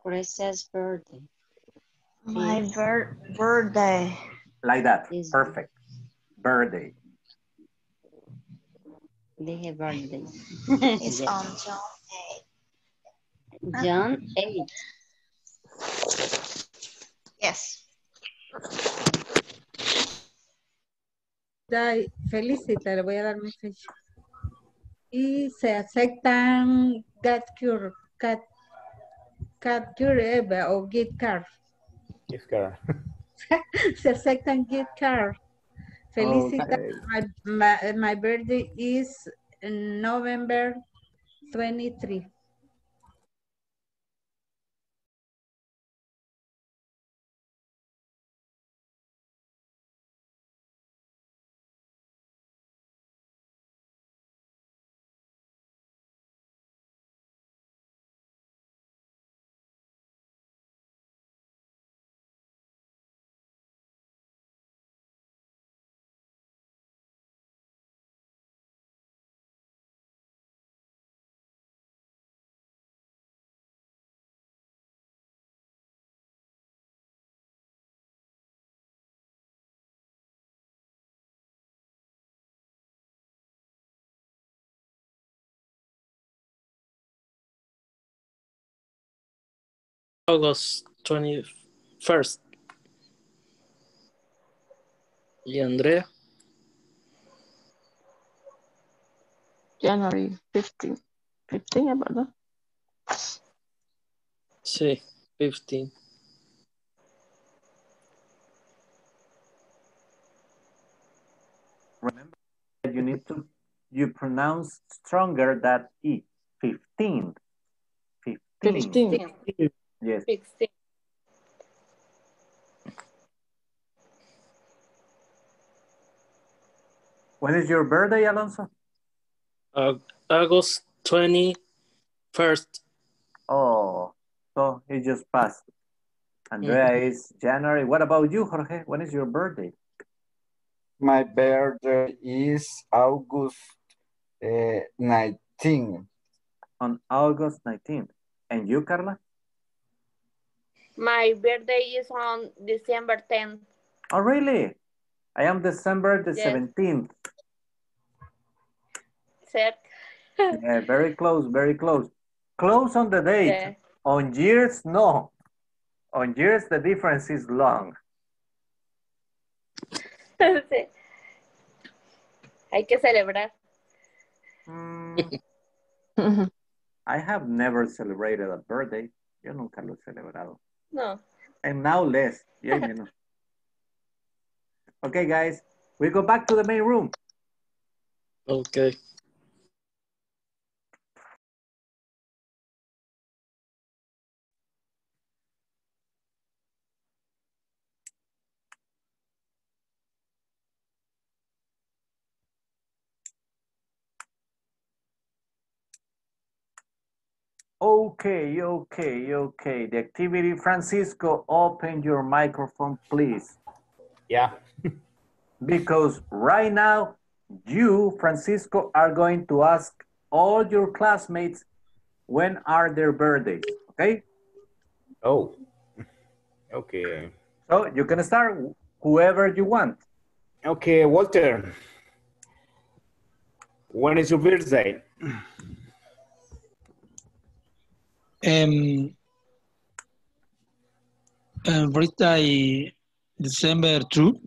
Gracia's birthday. My bir birthday. Like that, is perfect. Birthday. They have birthday. It's yes. On June eighth. June eighth. Yes. Felicita, le voy a dar mi fecha. Y se aceptan Get Cure, Get, Get Cure o Get Car. Get Car. Se aceptan Get Car. Felicita. Okay. My, my, my birthday is November twenty-third. August twenty-first. Y Andrea? January fifteenth. ¿quince, verdad? Sí, quince. Remember that you need to, you pronounce stronger that E. fifteen. fifteen. fifteen. Yes. sixteen. When is your birthday, Alonso? Uh, August twenty-first. Oh, so it just passed. Andrea mm-hmm. is January. What about you, Jorge? When is your birthday? My birthday is August uh, nineteenth. On August nineteenth. And you, Carla? My birthday is on December tenth. Oh, really? I am December the yes. seventeenth. Yeah, very close, very close. Close on the date. Yeah. On years, no. On years, the difference is long. Hay que celebrar. Mm. I have never celebrated a birthday. Yo nunca lo he celebrado. No. And now less. Yeah, you know. Okay, guys. We go back to the main room. Okay. Okay, okay, okay. The activity, Francisco, open your microphone, please. Yeah. Because right now, you, Francisco, are going to ask all your classmates when are their birthdays, okay? Oh, okay. So you can start whoever you want. Okay, Walter, when is your birthday? Um, uh, birthday December two.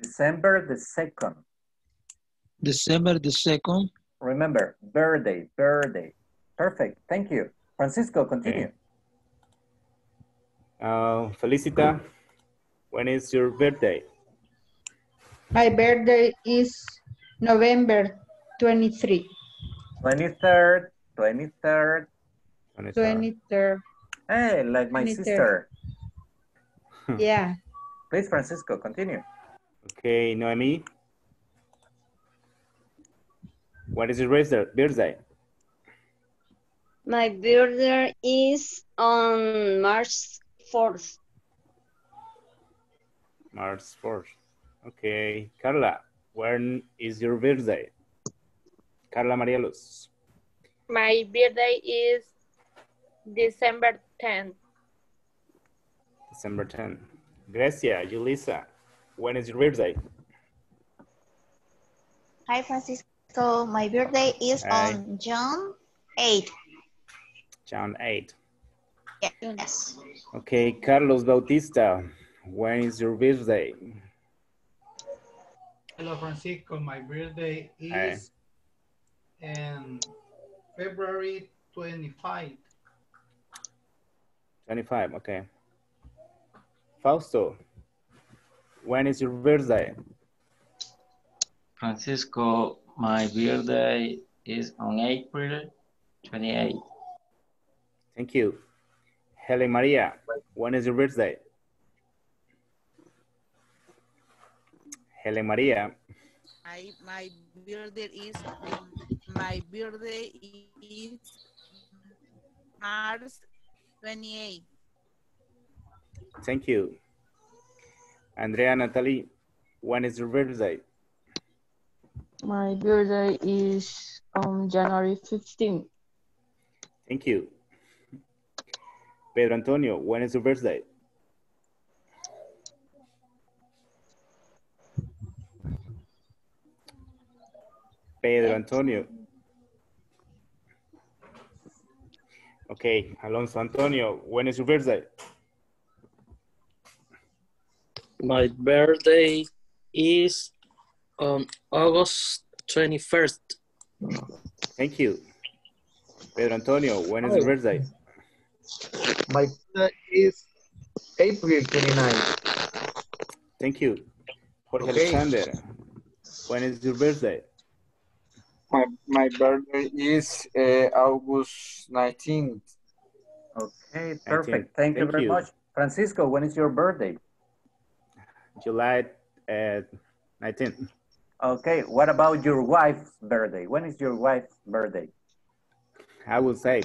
December the second. December the second. Remember, birthday, birthday. Perfect. Thank you, Francisco. Continue. Okay. Uh, Felicita, when is your birthday? My birthday is November twenty-third. Twenty-third. Twenty-third. twenty-third. Hey, like my twenty-third. Sister. Yeah. Please, Francisco, continue. Okay, Noemi. What is your birthday? My birthday is on March fourth. March fourth. Okay. Carla, when is your birthday? Carla Maria Luz. My birthday is December tenth. December tenth. Gracia, Julissa, when is your birthday? Hi, Francisco. My birthday is Hi. on June eighth. June eighth. Yes. Okay, Carlos Bautista, when is your birthday? Hello, Francisco. My birthday is um, February twenty-fifth. twenty-five, okay. Fausto, when is your birthday? Francisco, my birthday is on April twenty-eighth. Thank you. Helen Maria, when is your birthday? Helen Maria. I, my birthday is, my birthday is March twenty-eighth. Thank you. Andrea Natalie, when is your birthday? My birthday is on January fifteenth. Thank you. Pedro Antonio, when is your birthday? Pedro Antonio. Okay, Alonso Antonio, when is your birthday? My birthday is on August twenty-first. Thank you. Pedro Antonio, when is Hi. your birthday? My birthday is April twenty-ninth. Thank you. Jorge okay. Alexander, when is your birthday? My, my birthday is uh, August nineteenth. Okay, perfect. nineteenth. Thank, Thank you very you. much. Francisco, when is your birthday? July nineteenth. Okay, what about your wife's birthday? When is your wife's birthday? I would say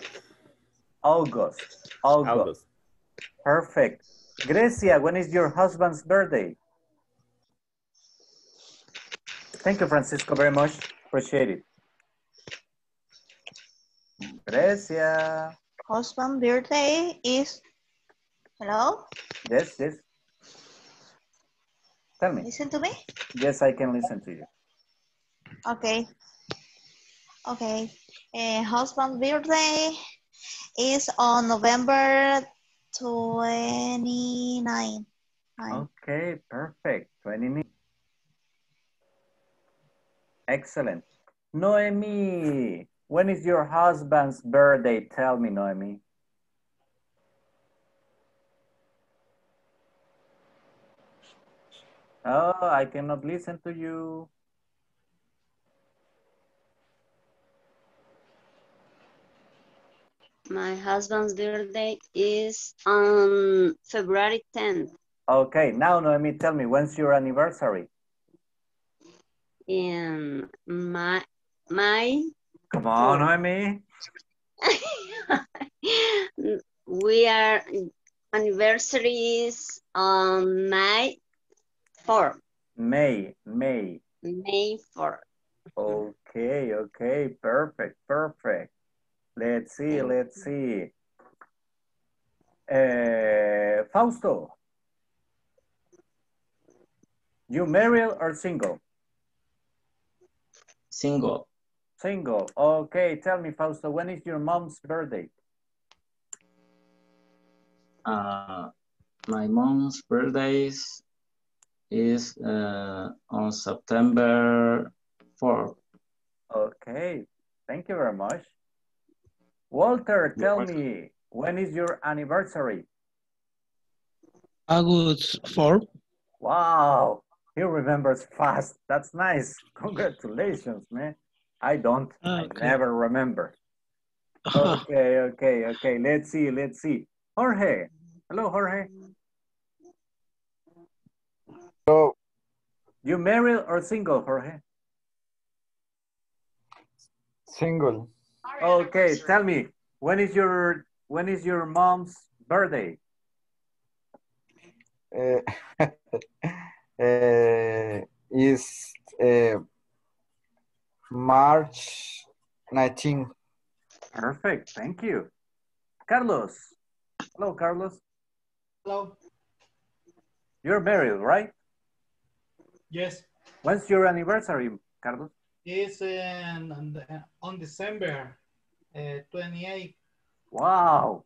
August. August. August. Perfect. Grecia, when is your husband's birthday? Thank you, Francisco, very much. Appreciate it. Grecia. Husband's birthday is... Hello? Yes, yes. Tell me. Listen to me? Yes, I can listen to you. Okay. Okay. Uh, husband's birthday is on November twenty-ninth. Okay, perfect. twenty-nine. Excellent. Noemi, when is your husband's birthday? Tell me, Noemi. Oh, I cannot listen to you. My husband's birthday is on February tenth. Okay, now Noemi, tell me, when's your anniversary? In my, my... Come on, Noemi. We are, anniversary is on May fourth. May, May. May fourth. Okay, okay, perfect, perfect. Let's see, let's see. Uh, Fausto, you married or single? Single. Single, okay. Tell me, Fausto, when is your mom's birthday? Uh, my mom's birthday is uh, on September fourth. Okay, thank you very much. Walter, tell me, when is your anniversary? August fourth. Wow, he remembers fast. That's nice. Congratulations, man. I don't. Okay. I never remember. Okay, okay, okay. Let's see, let's see. Jorge. Hello, Jorge. Hello. You married or single, Jorge? Single. Okay, tell me, when is your when is your mom's birthday? Uh, uh, is uh, March nineteenth. Perfect, thank you. Carlos, hello, Carlos. Hello. You're married, right? Yes. When's your anniversary, Carlos? It's in, on, the, on December uh, twenty-eighth. Wow.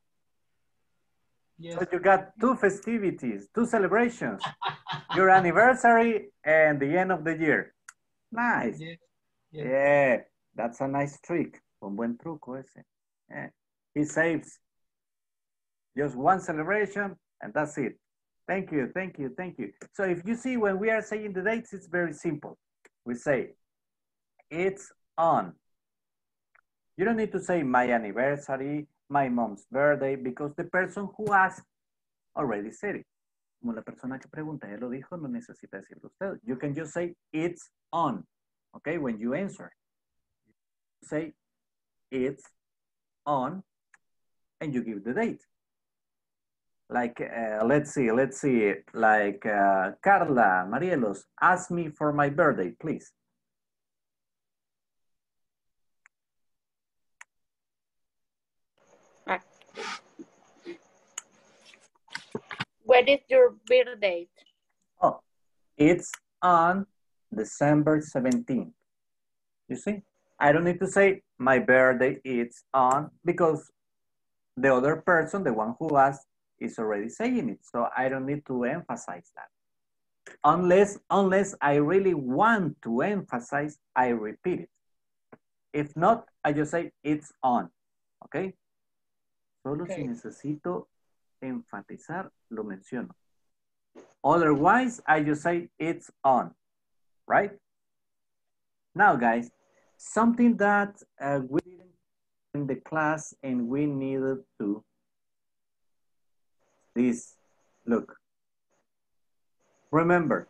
Yes. So you got two festivities, two celebrations, your anniversary and the end of the year. Nice. Yes. Yes. Yeah, that's a nice trick. Un buen truco ese. Yeah. He saves just one celebration and that's it. Thank you, thank you, thank you. So if you see when we are saying the dates, it's very simple. We say, it's on. You don't need to say my anniversary, my mom's birthday, because the person who asked already said it. Como la persona que pregunta, él lo dijo, no necesita decirlo usted. You can just say it's on. Okay, when you answer. Say it's on and you give the date. Like, uh, let's see, let's see, like uh, Carla Marielos, ask me for my birthday, please. When is your birthday? Oh, it's on December seventeenth. You see, I don't need to say my birthday is on because the other person, the one who asked, is already saying it. So I don't need to emphasize that. Unless, unless I really want to emphasize, I repeat it. If not, I just say it's on, okay? Solo okay. Si necesito enfatizar, lo menciono. Otherwise, I just say it's on, right? Now, guys, something that uh, we didn't in the class and we needed to this. Look, remember,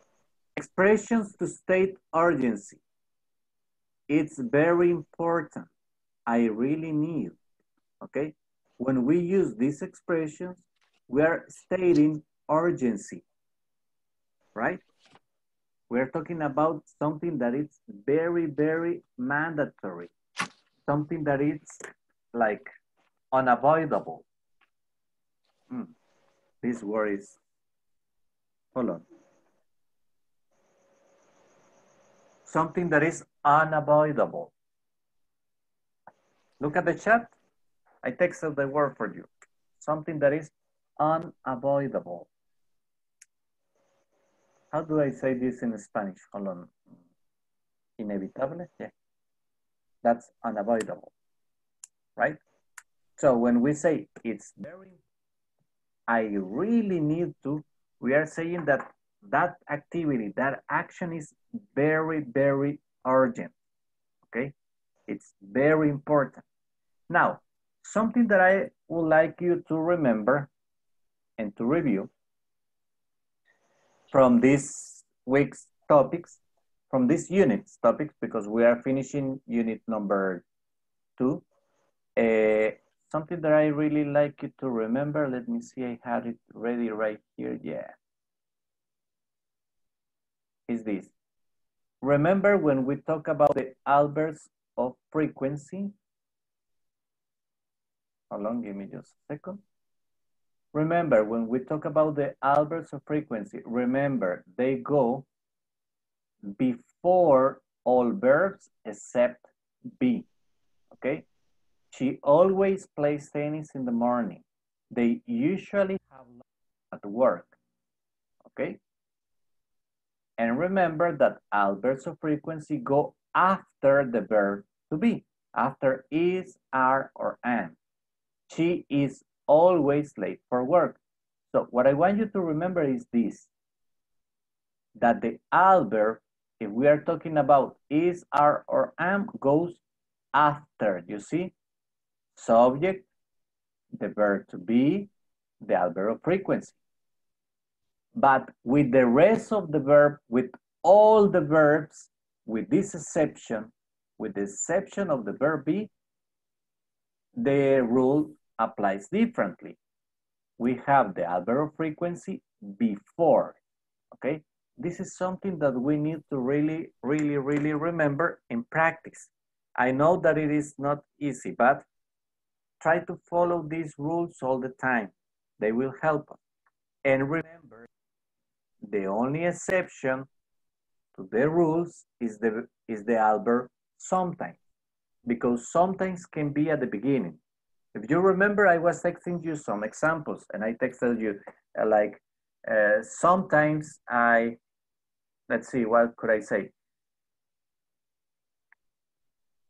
expressions to state urgency. It's very important. I really need, okay? When we use these expressions, we are stating urgency, right? We're talking about something that is very, very mandatory, something that is like unavoidable. Mm. This word is, hold on. Something that is unavoidable. Look at the chat. I texted the word for you. Something that is unavoidable. How do I say this in Spanish? Hold on. Inevitable? Yeah. That's unavoidable, right? So when we say it's very, I really need to, we are saying that that activity, that action is very, very urgent, okay? It's very important. Now, something that I would like you to remember and to review from this week's topics, from this unit's topics, because we are finishing unit number two. Uh, something that I really like you to remember, let me see, I had it ready right here, yeah. Is this. Remember when we talk about the outbursts of frequency? How long, give me just a second. Remember when we talk about the outbursts of frequency, remember they go before all verbs except be, okay? She always plays tennis in the morning. They usually have lunch at work, okay? And remember that outbursts of frequency go after the verb to be, after is, are, or am. She is always late for work. So what I want you to remember is this, that the adverb, if we are talking about is, are, or am, goes after, you see? Subject, the verb to be, the adverb of frequency. But with the rest of the verb, with all the verbs, with this exception, with the exception of the verb be, the rule applies differently. We have the adverb of frequency before, okay? This is something that we need to really, really, really remember and practice. I know that it is not easy, but try to follow these rules all the time. They will help us. And remember, the only exception to the rules is the, is the adverb sometimes, because sometimes can be at the beginning. If you remember, I was texting you some examples, and I texted you uh, like, uh, sometimes I, let's see, what could I say?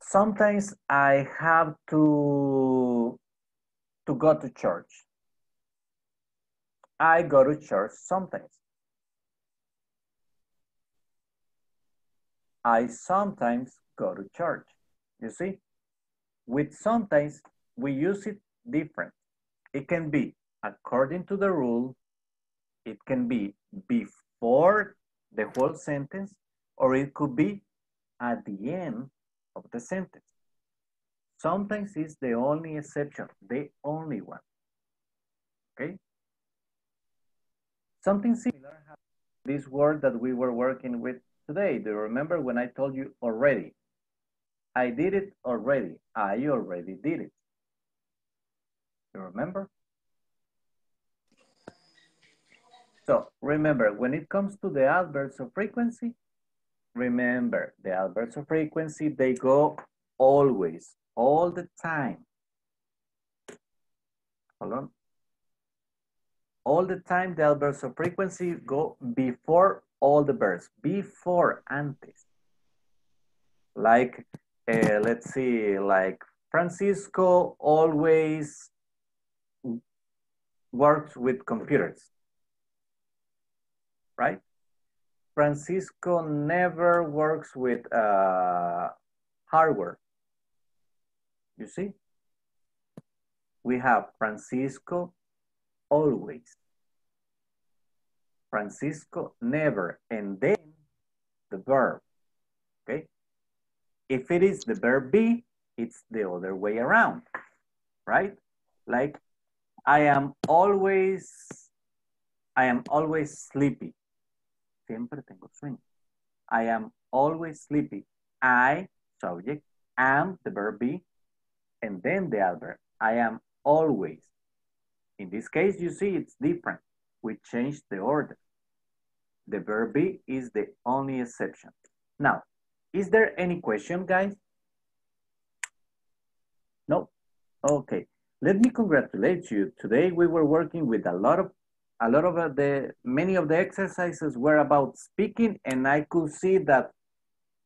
Sometimes I have to, to go to church. I go to church sometimes. I sometimes go to church. You see? With sometimes, we use it different. It can be according to the rule, it can be before the whole sentence, or it could be at the end of the sentence. Sometimes is the only exception, the only one, okay? Something similar happened to this word that we were working with today. Do you remember when I told you already? I did it already. I already did it. You remember? So remember, when it comes to the adverbs of frequency, remember the adverbs of frequency, they go always, all the time. Hold on. All the time, the adverbs of frequency go before all the verbs, before, antes. Like, uh, let's see, like Francisco always works with computers, right? Francisco never works with uh, hardware, you see? We have Francisco always, Francisco never, and then the verb, okay? If it is the verb be, it's the other way around, right? Like, I am always, I am always sleepy. Siempre tengo sueño. I am always sleepy. I, subject, am, the verb be, and then the adverb. I am always. In this case, you see, it's different. We changed the order. The verb be is the only exception. Now, is there any question, guys? No? Okay. Let me congratulate you. Today we were working with a lot of, a lot of the, many of the exercises were about speaking, and I could see that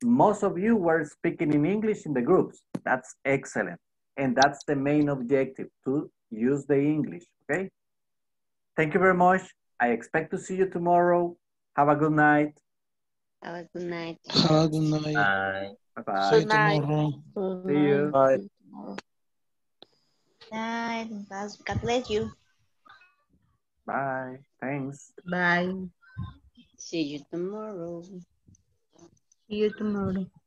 most of you were speaking in English in the groups. That's excellent. And that's the main objective, to use the English, okay? Thank you very much. I expect to see you tomorrow. Have a good night. Have a good night. Have a good night. Bye. Bye-bye. Good night. See you. Bye. Night. God bless you. Bye. Thanks. Bye. See you tomorrow. See you tomorrow.